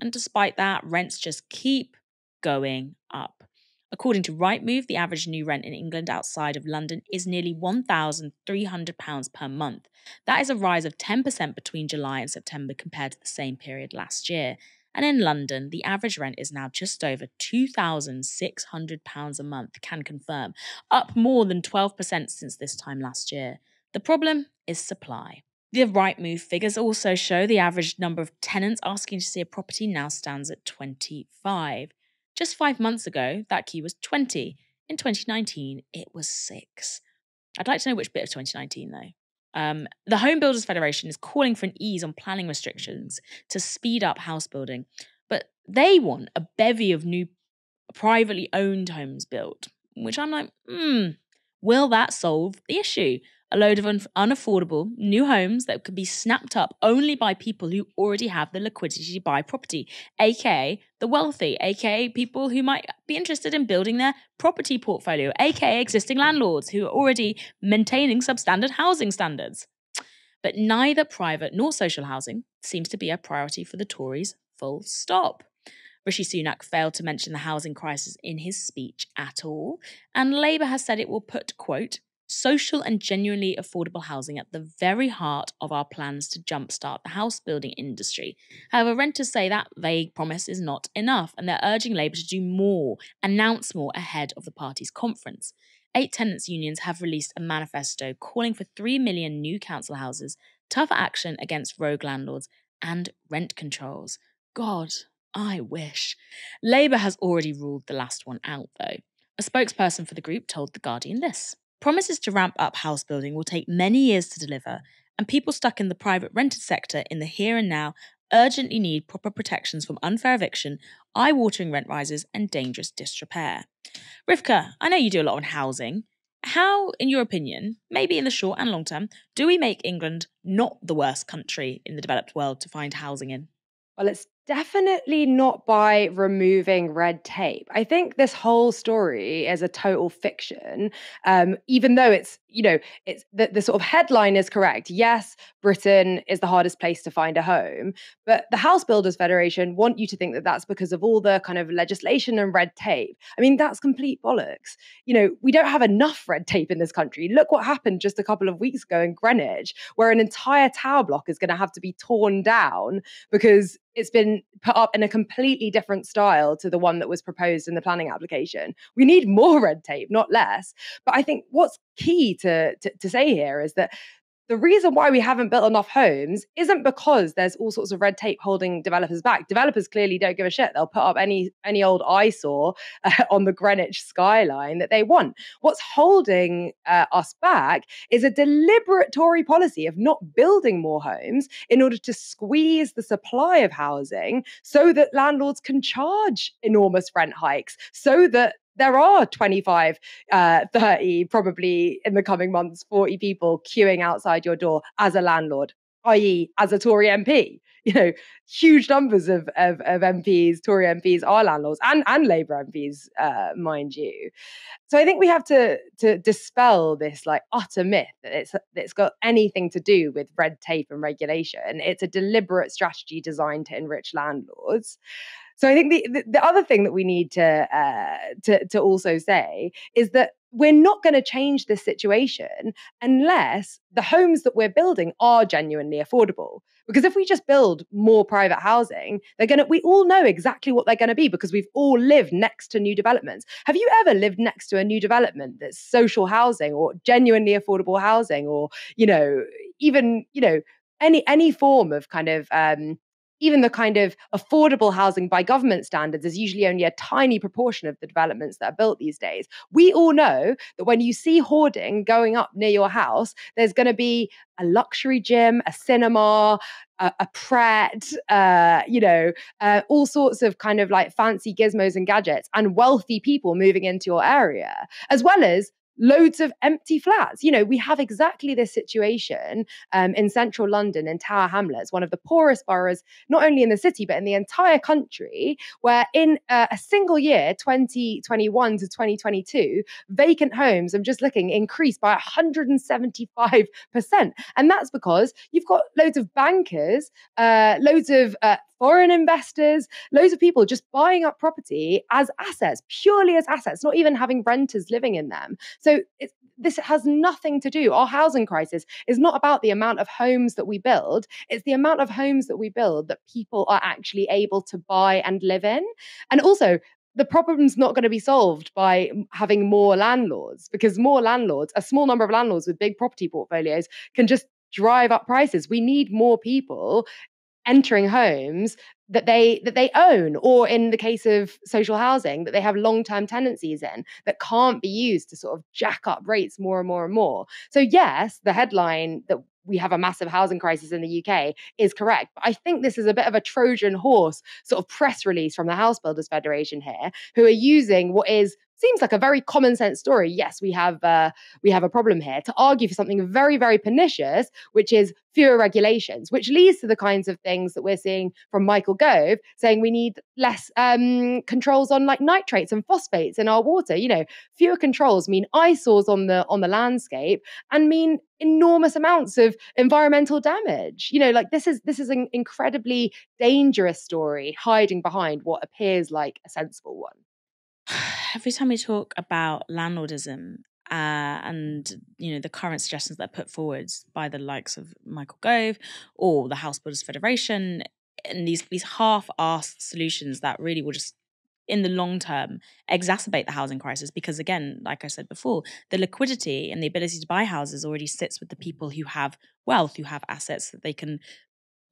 And despite that, rents just keep going up. According to Rightmove, the average new rent in England outside of London is nearly £1,300 per month. That is a rise of 10% between July and September compared to the same period last year. And in London, the average rent is now just over £2,600 a month, can confirm, up more than 12% since this time last year. The problem is supply. The Rightmove figures also show the average number of tenants asking to see a property now stands at 25. Just 5 months ago, that key was 20. In 2019, it was 6. I'd like to know which bit of 2019, though. The Home Builders Federation is calling for an ease on planning restrictions to speed up house building, but they want a bevy of new privately owned homes built, which I'm like, will that solve the issue? A load of unaffordable new homes that could be snapped up only by people who already have the liquidity to buy property, aka the wealthy, aka people who might be interested in building their property portfolio, aka existing landlords who are already maintaining substandard housing standards. But neither private nor social housing seems to be a priority for the Tories, full stop. Rishi Sunak failed to mention the housing crisis in his speech at all, and Labour has said it will put, quote, social and genuinely affordable housing at the very heart of our plans to jumpstart the house building industry. However, renters say that vague promise is not enough, and they're urging Labour to do more, announce more ahead of the party's conference. 8 tenants' unions have released a manifesto calling for 3 million new council houses, tougher action against rogue landlords, and rent controls. God, I wish. Labour has already ruled the last one out, though. A spokesperson for the group told The Guardian this. Promises to ramp up house building will take many years to deliver, and people stuck in the private rented sector in the here and now urgently need proper protections from unfair eviction, eye-watering rent rises and dangerous disrepair. Rivkah, I know you do a lot on housing. How, in your opinion, maybe in the short and long term, do we make England not the worst country in the developed world to find housing in? Well, it's definitely not by removing red tape. I think this whole story is a total fiction, even though it's, you know, it's the sort of headline is correct. Yes, Britain is the hardest place to find a home, but the House Builders Federation want you to think that that's because of all the kind of legislation and red tape. I mean, that's complete bollocks. You know, we don't have enough red tape in this country. Look what happened just a couple of weeks ago in Greenwich, where an entire tower block is going to have to be torn down because it's been put up in a completely different style to the one that was proposed in the planning application. We need more red tape, not less. But I think what's key to say here is that the reason why we haven't built enough homes isn't because there's all sorts of red tape holding developers back. Developers clearly don't give a shit. They'll put up any old eyesore on the Greenwich skyline that they want. What's holding us back is a deliberate Tory policy of not building more homes in order to squeeze the supply of housing so that landlords can charge enormous rent hikes, so that there are 25, 30, probably in the coming months, 40 people queuing outside your door as a landlord, i.e. as a Tory MP. You know, huge numbers of MPs, Tory MPs are landlords and Labour MPs, mind you. So I think we have to dispel this like utter myth that it's got anything to do with red tape and regulation. It's a deliberate strategy designed to enrich landlords. So I think the other thing that we need to also say is that we're not going to change this situation unless the homes that we're building are genuinely affordable. Because if we just build more private housing, we all know exactly what they're going to be because we've all lived next to new developments. Have you ever lived next to a new development that's social housing or genuinely affordable housing or, you know, even, you know, any form of kind of, even the kind of affordable housing by government standards is usually only a tiny proportion of the developments that are built these days. We all know that when you see hoarding going up near your house, there's going to be a luxury gym, a cinema, a Pret, all sorts of kind of like fancy gizmos and gadgets and wealthy people moving into your area, as well as loads of empty flats. You know, we have exactly this situation in central London, in Tower Hamlets, one of the poorest boroughs, not only in the city, but in the entire country, where in a single year, 2021 to 2022, vacant homes, I'm just looking, increased by 175%. And that's because you've got loads of bankers, loads of foreign investors, loads of people just buying up property as assets, purely as assets, not even having renters living in them. So this has nothing to do. Our housing crisis is not about the amount of homes that we build. It's the amount of homes that we build that people are actually able to buy and live in. And also, the problem's not going to be solved by having more landlords, because more landlords, a small number of landlords with big property portfolios, can just drive up prices. We need more people entering homes that they own, or in the case of social housing, that they have long-term tenancies in, that can't be used to sort of jack up rates more and more and more. So yes, the headline that we have a massive housing crisis in the UK is correct. But I think this is a bit of a Trojan horse sort of press release from the House Builders Federation here, who are using what seems like a very common sense story. Yes, we have a problem here, to argue for something very, very pernicious, which is fewer regulations, which leads to the kinds of things that we're seeing from Michael Gove saying we need less controls on like nitrates and phosphates in our water. You know, fewer controls mean eyesores on the landscape and mean enormous amounts of environmental damage. You know, like this is an incredibly dangerous story hiding behind what appears like a sensible one. Every time we talk about landlordism and, you know, the current suggestions that are put forward by the likes of Michael Gove or the House Builders Federation, and these half-assed solutions that really will just, in the long term, exacerbate the housing crisis, because again, like I said before, the liquidity and the ability to buy houses already sits with the people who have wealth, who have assets that they can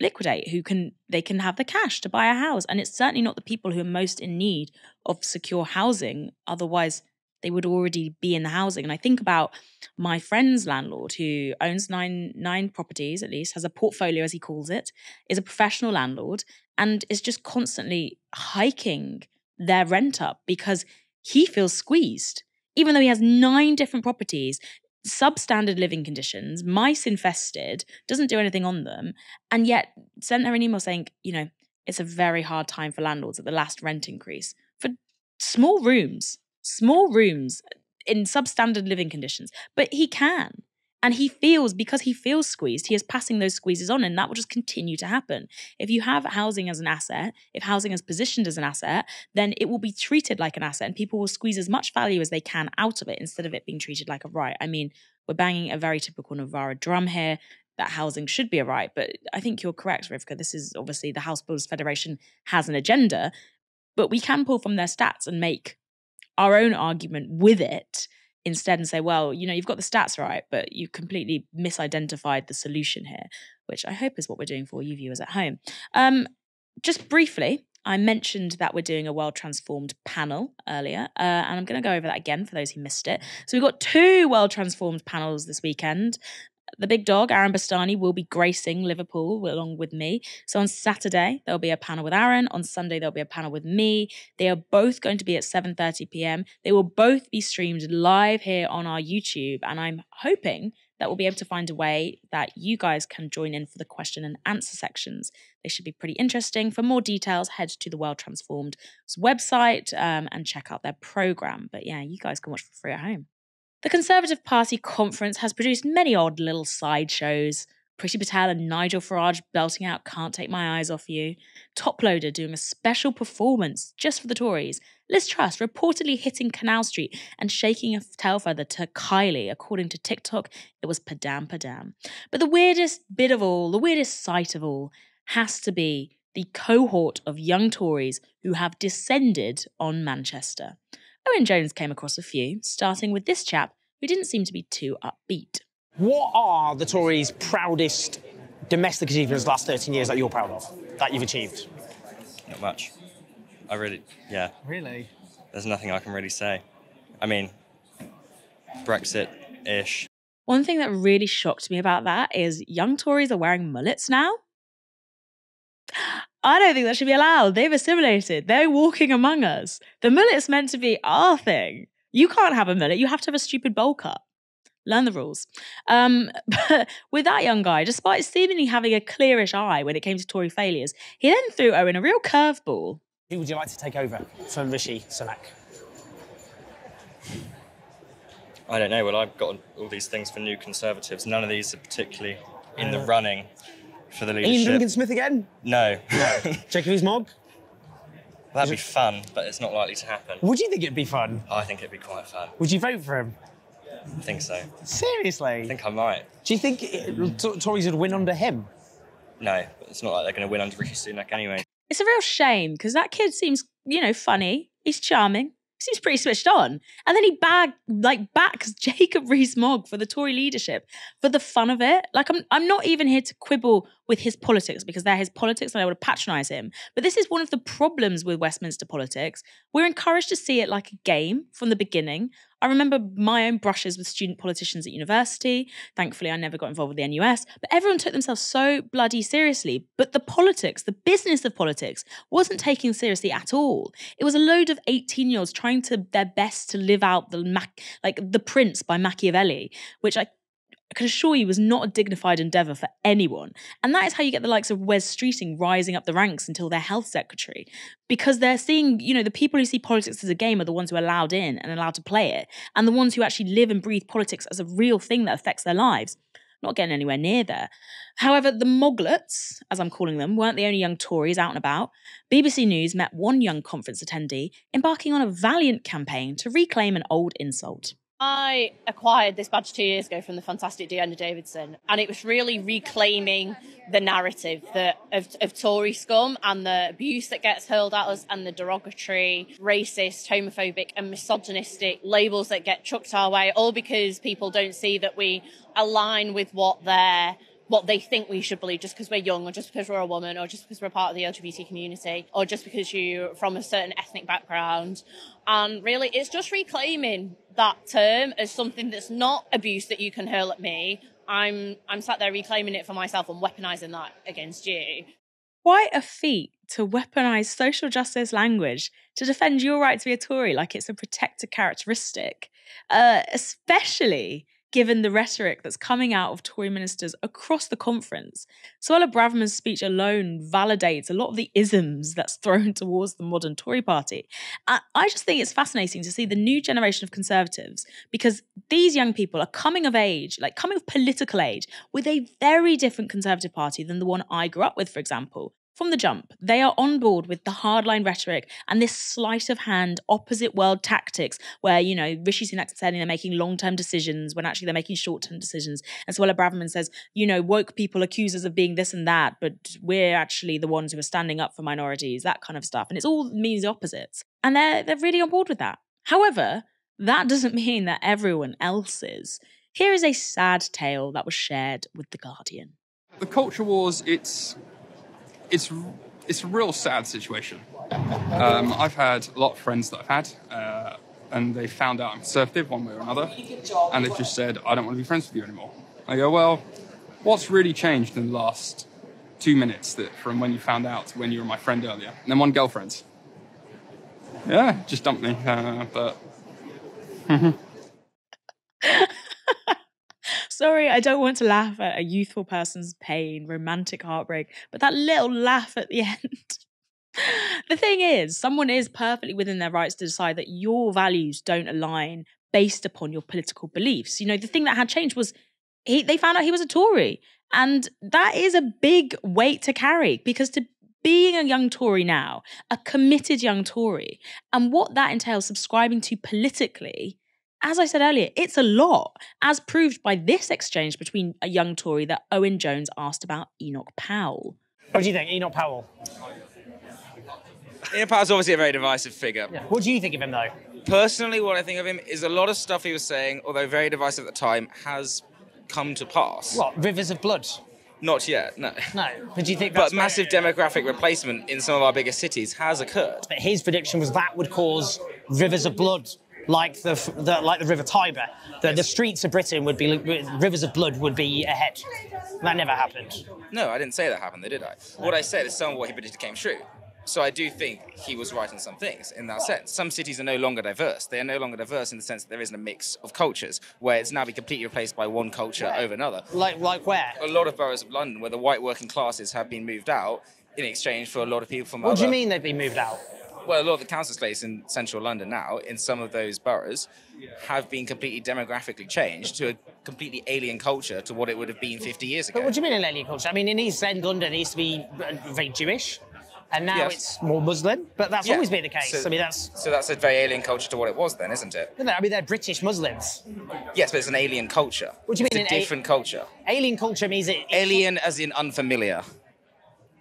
liquidate, who can have the cash to buy a house. And it's certainly not the people who are most in need of secure housing. Otherwise, they would already be in the housing. And I think about my friend's landlord, who owns nine properties, at least, has a portfolio, as he calls it, is a professional landlord, and is just constantly hiking their rent up because he feels squeezed, even though he has 9 different properties, substandard living conditions, mice infested, doesn't do anything on them, and yet sent her an email saying, you know, it's a very hard time for landlords at the last rent increase for small rooms in substandard living conditions. But he can, and he feels, because he feels squeezed, he is passing those squeezes on, and that will just continue to happen. If you have housing as an asset, if housing is positioned as an asset, then it will be treated like an asset, and people will squeeze as much value as they can out of it instead of it being treated like a right. I mean, we're banging a very typical Novara drum here that housing should be a right, but I think you're correct, Rivkah. This is obviously the House Builders Federation has an agenda, but we can pull from their stats and make our own argument with it instead, and say, well, you know, you've got the stats right, but you completely misidentified the solution here, which I hope is what we're doing for you viewers at home. Just briefly, I mentioned that we're doing a World Transformed panel earlier, and I'm going to go over that again for those who missed it. So we've got 2 World Transformed panels this weekend. The big dog, Aaron Bastani, will be gracing Liverpool along with me. So on Saturday, there'll be a panel with Aaron. On Sunday, there'll be a panel with me. They are both going to be at 7:30 p.m. They will both be streamed live here on our YouTube. And I'm hoping that we'll be able to find a way that you guys can join in for the question and answer sections. They should be pretty interesting. For more details, head to the World Transformed's website and check out their programme. But yeah, you guys can watch for free at home. The Conservative Party conference has produced many odd little sideshows. Priti Patel and Nigel Farage belting out "Can't Take My Eyes Off You." Toploader doing a special performance just for the Tories. Liz Truss reportedly hitting Canal Street and shaking a tail feather to Kylie. According to TikTok, it was padam padam. But the weirdest bit of all, the weirdest sight of all, has to be the cohort of young Tories who have descended on Manchester. Owen Jones came across a few, starting with this chap who didn't seem to be too upbeat. What are the Tories' proudest domestic achievements the last 13 years that you're proud of, that you've achieved? Not much. Really? There's nothing I can really say. I mean, Brexit-ish. One thing that really shocked me about that is young Tories are wearing mullets now. I don't think that should be allowed. They've assimilated. They're walking among us. The millet's meant to be our thing. You can't have a millet. You have to have a stupid bowl cut. Learn the rules. But with that young guy, despite seemingly having a clearish eye when it came to Tory failures, he then threw Owen a real curveball. Who would you like to take over from Rishi Sunak? I don't know. Well, I've got all these things for new Conservatives. None of these are particularly in the running for the leadership. Ian Duncan-Smith again? No. Jacob Rees-Mogg? That'd be fun, but it's not likely to happen. Would you think it'd be fun? Oh, I think it'd be quite fun. Would you vote for him? I think so. Seriously? I think I might. Do you think Tories would win under him? No, it's not like they're going to win under Rishi Sunak anyway. It's a real shame, because that kid seems, you know, funny. He's charming. He seems pretty switched on. And then he backs Jacob Rees-Mogg for the Tory leadership for the fun of it. Like, I'm not even here to quibble with his politics, because they're his politics and I want to patronise him. But this is one of the problems with Westminster politics. We're encouraged to see it like a game from the beginning. I remember my own brushes with student politicians at university. Thankfully, I never got involved with the NUS. But everyone took themselves so bloody seriously. But the politics, the business of politics, wasn't taken seriously at all. It was a load of 18-year-olds trying to their best to live out the Prince by Machiavelli, which I can assure you was not a dignified endeavour for anyone. And that is how you get the likes of Wes Streeting rising up the ranks until they're health secretary, because they're seeing, you know, the people who see politics as a game are the ones who are allowed in and allowed to play it, and the ones who actually live and breathe politics as a real thing that affects their lives. Not getting anywhere near there. However, the Moglets, as I'm calling them, weren't the only young Tories out and about. BBC News met one young conference attendee embarking on a valiant campaign to reclaim an old insult. I acquired this badge 2 years ago from the fantastic Deanna Davidson, and it was really reclaiming the narrative of Tory scum and the abuse that gets hurled at us and the derogatory, racist, homophobic and misogynistic labels that get chucked our way, all because people don't see that we align with what they think we should believe just because we're young or just because we're a woman or just because we're part of the LGBT community or just because you're from a certain ethnic background. And really, it's just reclaiming that term as something that's not abuse that you can hurl at me. I'm sat there reclaiming it for myself and weaponising that against you. Quite a feat to weaponise social justice language to defend your right to be a Tory like it's a protected characteristic, especially given the rhetoric that's coming out of Tory ministers across the conference. Suella Braverman's speech alone validates a lot of the isms that's thrown towards the modern Tory party. I just think it's fascinating to see the new generation of Conservatives, because these young people are coming of age, like coming of political age, with a very different Conservative party than the one I grew up with, for example. From the jump, they are on board with the hardline rhetoric and this sleight of hand, opposite world tactics where, you know, Rishi Sunak saying they're making long-term decisions when actually they're making short-term decisions. And Suella Braverman says, you know, woke people accuse us of being this and that, but we're actually the ones who are standing up for minorities, that kind of stuff. And it's all means opposites. And they're really on board with that. However, that doesn't mean that everyone else is. Here is a sad tale that was shared with The Guardian. The culture wars, it's a real sad situation. I've had a lot of friends that I've had, and they found out I'm conservative one way or another, and they've just said, I don't want to be friends with you anymore. I go, well, what's really changed in the last 2 minutes that from when you found out to when you were my friend earlier? And then one girlfriend. Yeah, just dumped me, but... Sorry, I don't want to laugh at a youthful person's pain, romantic heartbreak, but that little laugh at the end. The thing is, someone is perfectly within their rights to decide that your values don't align based upon your political beliefs. You know, the thing that had changed was they found out he was a Tory. And that is a big weight to carry, because to being a young Tory now, a committed young Tory, and what that entails subscribing to politically, as I said earlier, it's a lot, as proved by this exchange between a young Tory that Owen Jones asked about Enoch Powell. What do you think, Enoch Powell? Enoch Powell's obviously a very divisive figure. Yeah. What do you think of him, though? Personally, what I think of him is a lot of stuff he was saying, although very divisive at the time, has come to pass. What, rivers of blood? Not yet, no. No, but do you think that's... But massive demographic replacement in some of our bigger cities has occurred. But his prediction was that would cause rivers of blood... like the River Tiber. The streets of Britain would be, rivers of blood would be ahead. That never happened. No, I didn't say that happened, did I? What I said is some of what he predicted came true. So I do think he was right on some things in that sense. Some cities are no longer diverse. They are no longer diverse in the sense that there isn't a mix of cultures, where it's now been completely replaced by one culture over another. Like where? A lot of boroughs of London where the white working classes have been moved out in exchange for a lot of people from other... What do you mean they've been moved out? Well, a lot of the council space in central London now, in some of those boroughs, have been completely demographically changed to a completely alien culture to what it would have been 50 years ago. But what do you mean an alien culture? I mean, in East End London, it used to be very Jewish. And now it's more Muslim, but that's always been the case. So, I mean, that's a very alien culture to what it was then, isn't it? I mean, they're British Muslims. Yes, but it's an alien culture. What do you mean? It's a different culture. Alien culture means it... Alien as in unfamiliar.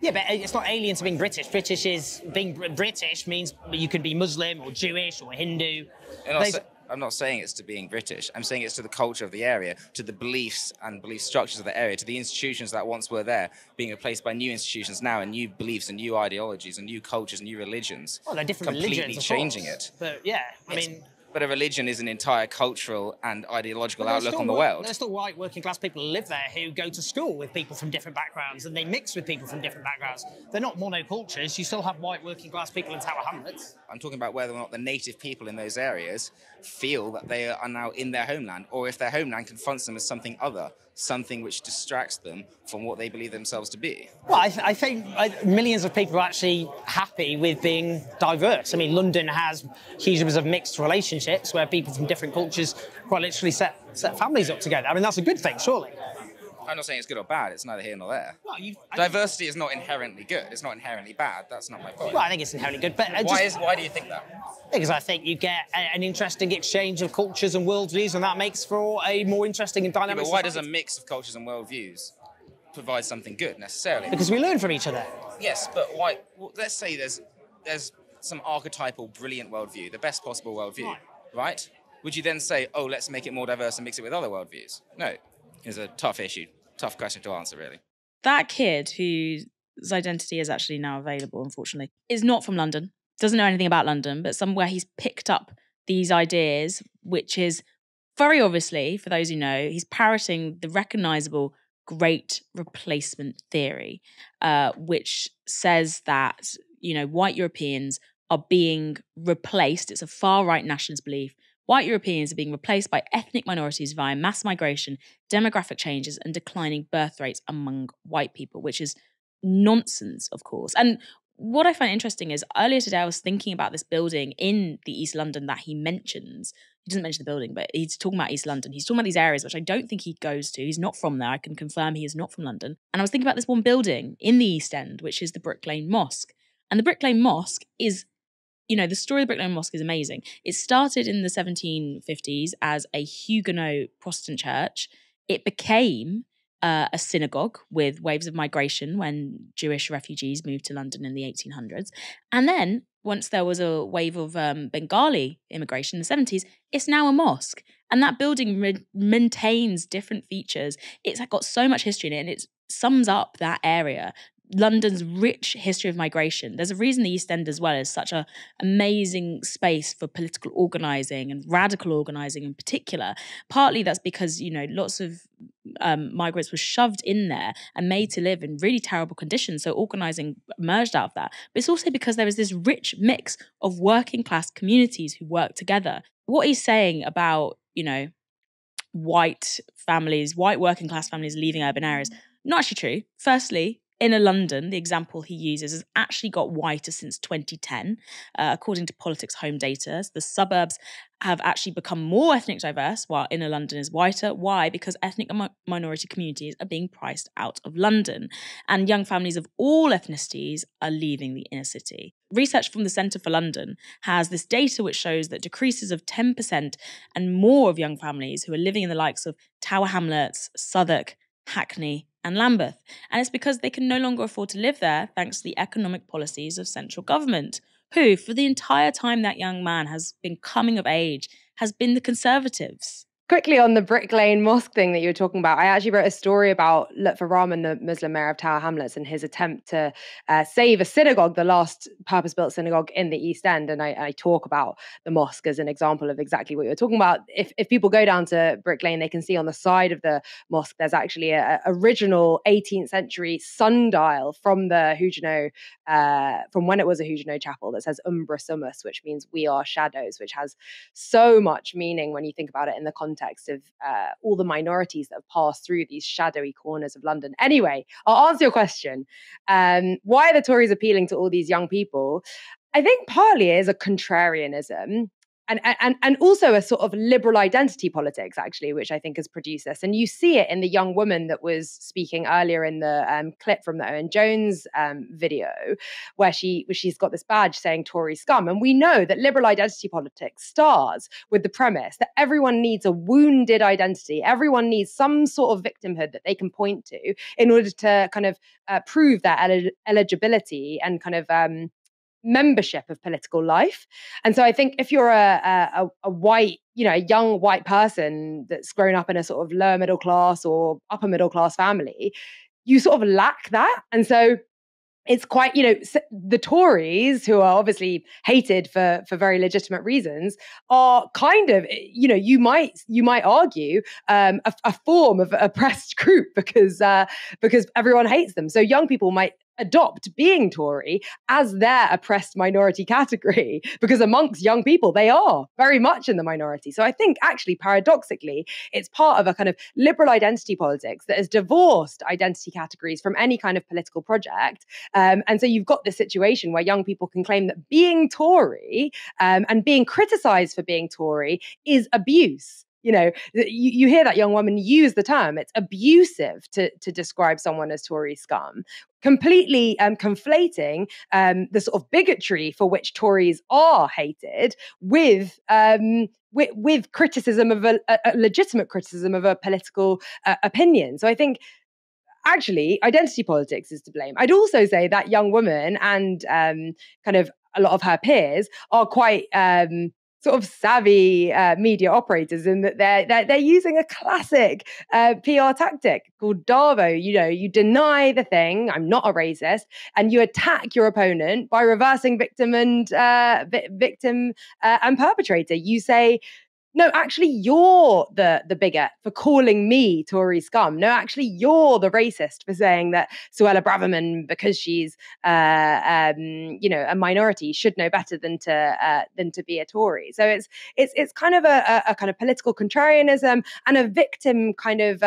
Yeah, but it's not alien to being British. British is... Being British means you can be Muslim or Jewish or Hindu. I'm not saying it's to being British. I'm saying it's to the culture of the area, to the beliefs and belief structures of the area, to the institutions that once were there being replaced by new institutions now, and new beliefs and new ideologies and new cultures and new religions. Well, they're different religions, of course. Completely changing it. But, yeah, I mean... But a religion is an entire cultural and ideological outlook on the world. There's still white working-class people who live there who go to school with people from different backgrounds and they mix with people from different backgrounds. They're not monocultures. You still have white working-class people in Tower Hamlets. I'm talking about whether or not the native people in those areas feel that they are now in their homeland, or if their homeland confronts them as something other, something which distracts them from what they believe themselves to be. Well, I think millions of people are actually happy with being diverse. I mean, London has huge numbers of mixed relationships where people from different cultures quite literally set families up together. I mean, that's a good thing, surely. I'm not saying it's good or bad. It's neither here nor there. Well, diversity is not inherently good. It's not inherently bad. That's not my point. Well, I think it's inherently good. But why do you think that? Because I think you get an interesting exchange of cultures and worldviews, and that makes for a more interesting and dynamic society. But why does a mix of cultures and worldviews provide something good, necessarily? Because we learn from each other. Yes, but why... Well, let's say there's some archetypal, brilliant worldview, the best possible worldview, right? Would you then say, oh, let's make it more diverse and mix it with other worldviews? No. It's a tough issue. Tough question to answer, really. That kid, whose identity is actually now available, unfortunately, is not from London, doesn't know anything about London, but somewhere he's picked up these ideas, which is very obviously, for those who know, he's parroting the recognisable great replacement theory, which says that, you know, white Europeans are being replaced. It's a far-right nationalist belief. White Europeans are being replaced by ethnic minorities via mass migration, demographic changes, and declining birth rates among white people, which is nonsense, of course. And what I find interesting is earlier today I was thinking about this building in the East London that he mentions. He doesn't mention the building, but he's talking about East London. He's talking about these areas, which I don't think he goes to. He's not from there. I can confirm he is not from London. And I was thinking about this one building in the East End, which is the Brick Lane Mosque. And the Brick Lane Mosque is... You know, the story of the Brick Lane Mosque is amazing. It started in the 1750s as a Huguenot Protestant church. It became a synagogue with waves of migration when Jewish refugees moved to London in the 1800s. And then once there was a wave of Bengali immigration in the 70s, it's now a mosque. And that building maintains different features. It's got so much history in it, and it sums up that area. London's rich history of migration. There's a reason the East End as well is such an amazing space for political organising and radical organising in particular. Partly that's because, you know, lots of migrants were shoved in there and made to live in really terrible conditions, so organising emerged out of that. But it's also because there was this rich mix of working class communities who worked together. What he's saying about, you know, white families, white working class families leaving urban areas, not actually true. Firstly, inner London, the example he uses, has actually got whiter since 2010. According to Politics Home data, the suburbs have actually become more ethnic diverse while inner London is whiter. Why? Because ethnic and minority communities are being priced out of London, and young families of all ethnicities are leaving the inner city. Research from the Centre for London has this data which shows that decreases of 10% and more of young families who are living in the likes of Tower Hamlets, Southwark, Hackney, and Lambeth. And it's because they can no longer afford to live there thanks to the economic policies of central government, who, for the entire time that young man has been coming of age, has been the Conservatives. Quickly on the Brick Lane Mosque thing that you were talking about, I actually wrote a story about Lutfar Rahman, the Muslim mayor of Tower Hamlets, and his attempt to save a synagogue, the last purpose-built synagogue in the East End. And I talk about the mosque as an example of exactly what you're talking about. If people go down to Brick Lane, they can see on the side of the mosque, there's actually an original 18th century sundial from the Huguenot, from when it was a Huguenot chapel, that says Umbra Sumus, which means we are shadows, which has so much meaning when you think about it in the context of all the minorities that have passed through these shadowy corners of London. Anyway, I'll answer your question. Why are the Tories appealing to all these young people? I think partly is a contrarianism and also a sort of liberal identity politics, actually, which I think has produced this. And you see it in the young woman that was speaking earlier in the clip from the Owen Jones video, where she's got this badge saying Tory scum. And we know that liberal identity politics starts with the premise that everyone needs a wounded identity. Everyone needs some sort of victimhood that they can point to in order to kind of prove their eligibility and kind of membership of political life. And so I think if you're a white, a young white person that's grown up in a sort of lower middle class or upper middle class family, you sort of lack that. And so it's quite, the Tories, who are obviously hated for very legitimate reasons, are kind of, you might argue a form of oppressed group because everyone hates them. So young people might adopt being Tory as their oppressed minority category, because amongst young people, they are very much in the minority. So I think actually, paradoxically, it's part of a kind of liberal identity politics that has divorced identity categories from any kind of political project. And so you've got this situation where young people can claim that being Tory and being criticised for being Tory is abuse. You hear that young woman use the term, it's abusive to describe someone as Tory scum, completely conflating the sort of bigotry for which Tories are hated with criticism of a legitimate criticism of a political opinion. So I think actually identity politics is to blame. I'd also say that young woman and kind of a lot of her peers are quite sort of savvy media operators, in that they're using a classic PR tactic called Davo. You deny the thing, I'm not a racist, and you attack your opponent by reversing victim and perpetrator. You say, no, actually, you're the bigot for calling me Tory scum. No, actually, you're the racist for saying that Suella Braverman, because she's a minority, should know better than to be a Tory. So it's kind of a kind of political contrarianism and a victim kind of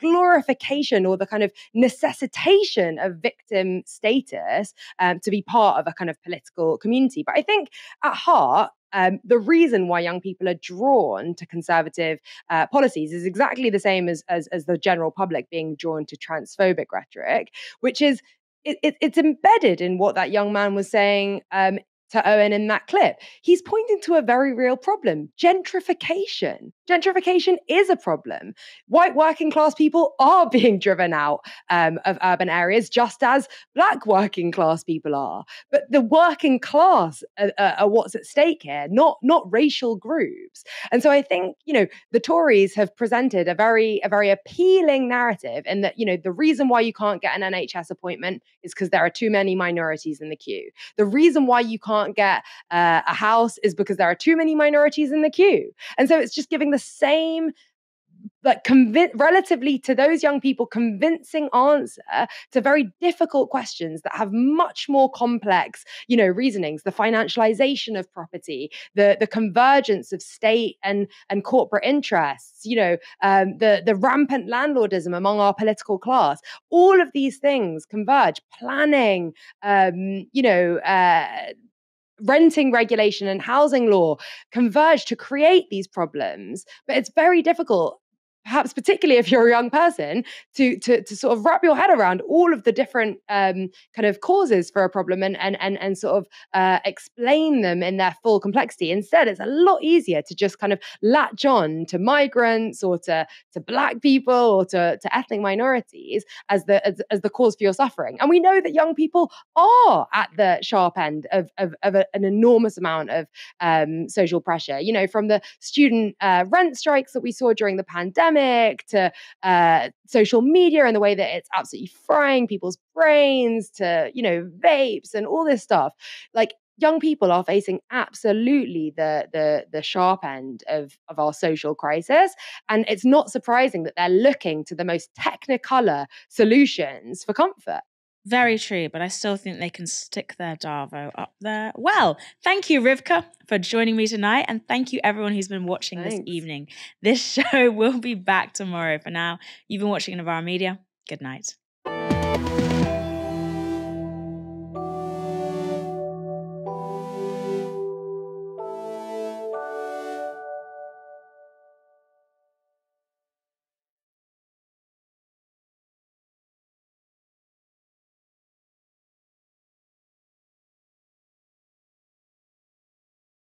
glorification or the kind of necessitation of victim status to be part of a kind of political community. But I think at heart, the reason why young people are drawn to conservative policies is exactly the same as the general public being drawn to transphobic rhetoric, which is it's embedded in what that young man was saying to Owen in that clip. He's pointing to a very real problem: gentrification. Gentrification is a problem. White working class people are being driven out of urban areas, just as black working class people are. But the working class are what's at stake here, not racial groups. And so I think, the Tories have presented a very appealing narrative, in that, the reason why you can't get an NHS appointment is because there are too many minorities in the queue. The reason why you can't get a house is because there are too many minorities in the queue. And so it's just giving the same, like, relatively to those young people, convincing answer to very difficult questions that have much more complex, reasonings: the financialization of property, the convergence of state and corporate interests, the rampant landlordism among our political class. All of these things converge. Planning, renting regulation and housing law converge to create these problems. But it's very difficult perhaps particularly if you're a young person, to sort of wrap your head around all of the different kind of causes for a problem and sort of explain them in their full complexity. Instead, it's a lot easier to just kind of latch on to migrants or to black people or to ethnic minorities as the cause for your suffering. And we know that young people are at the sharp end of an enormous amount of social pressure, you know, from the student rent strikes that we saw during the pandemic, to social media and the way that it's absolutely frying people's brains, to, you know, vapes and all this stuff. Like, young people are facing absolutely the sharp end of our social crisis. And it's not surprising that they're looking to the most technicolor solutions for comfort. Very true, but I still think they can stick their Darvo up there. Well, thank you, Rivkah, for joining me tonight, and thank you everyone who's been watching this evening. This show will be back tomorrow. For now, you've been watching Novara Media. Good night.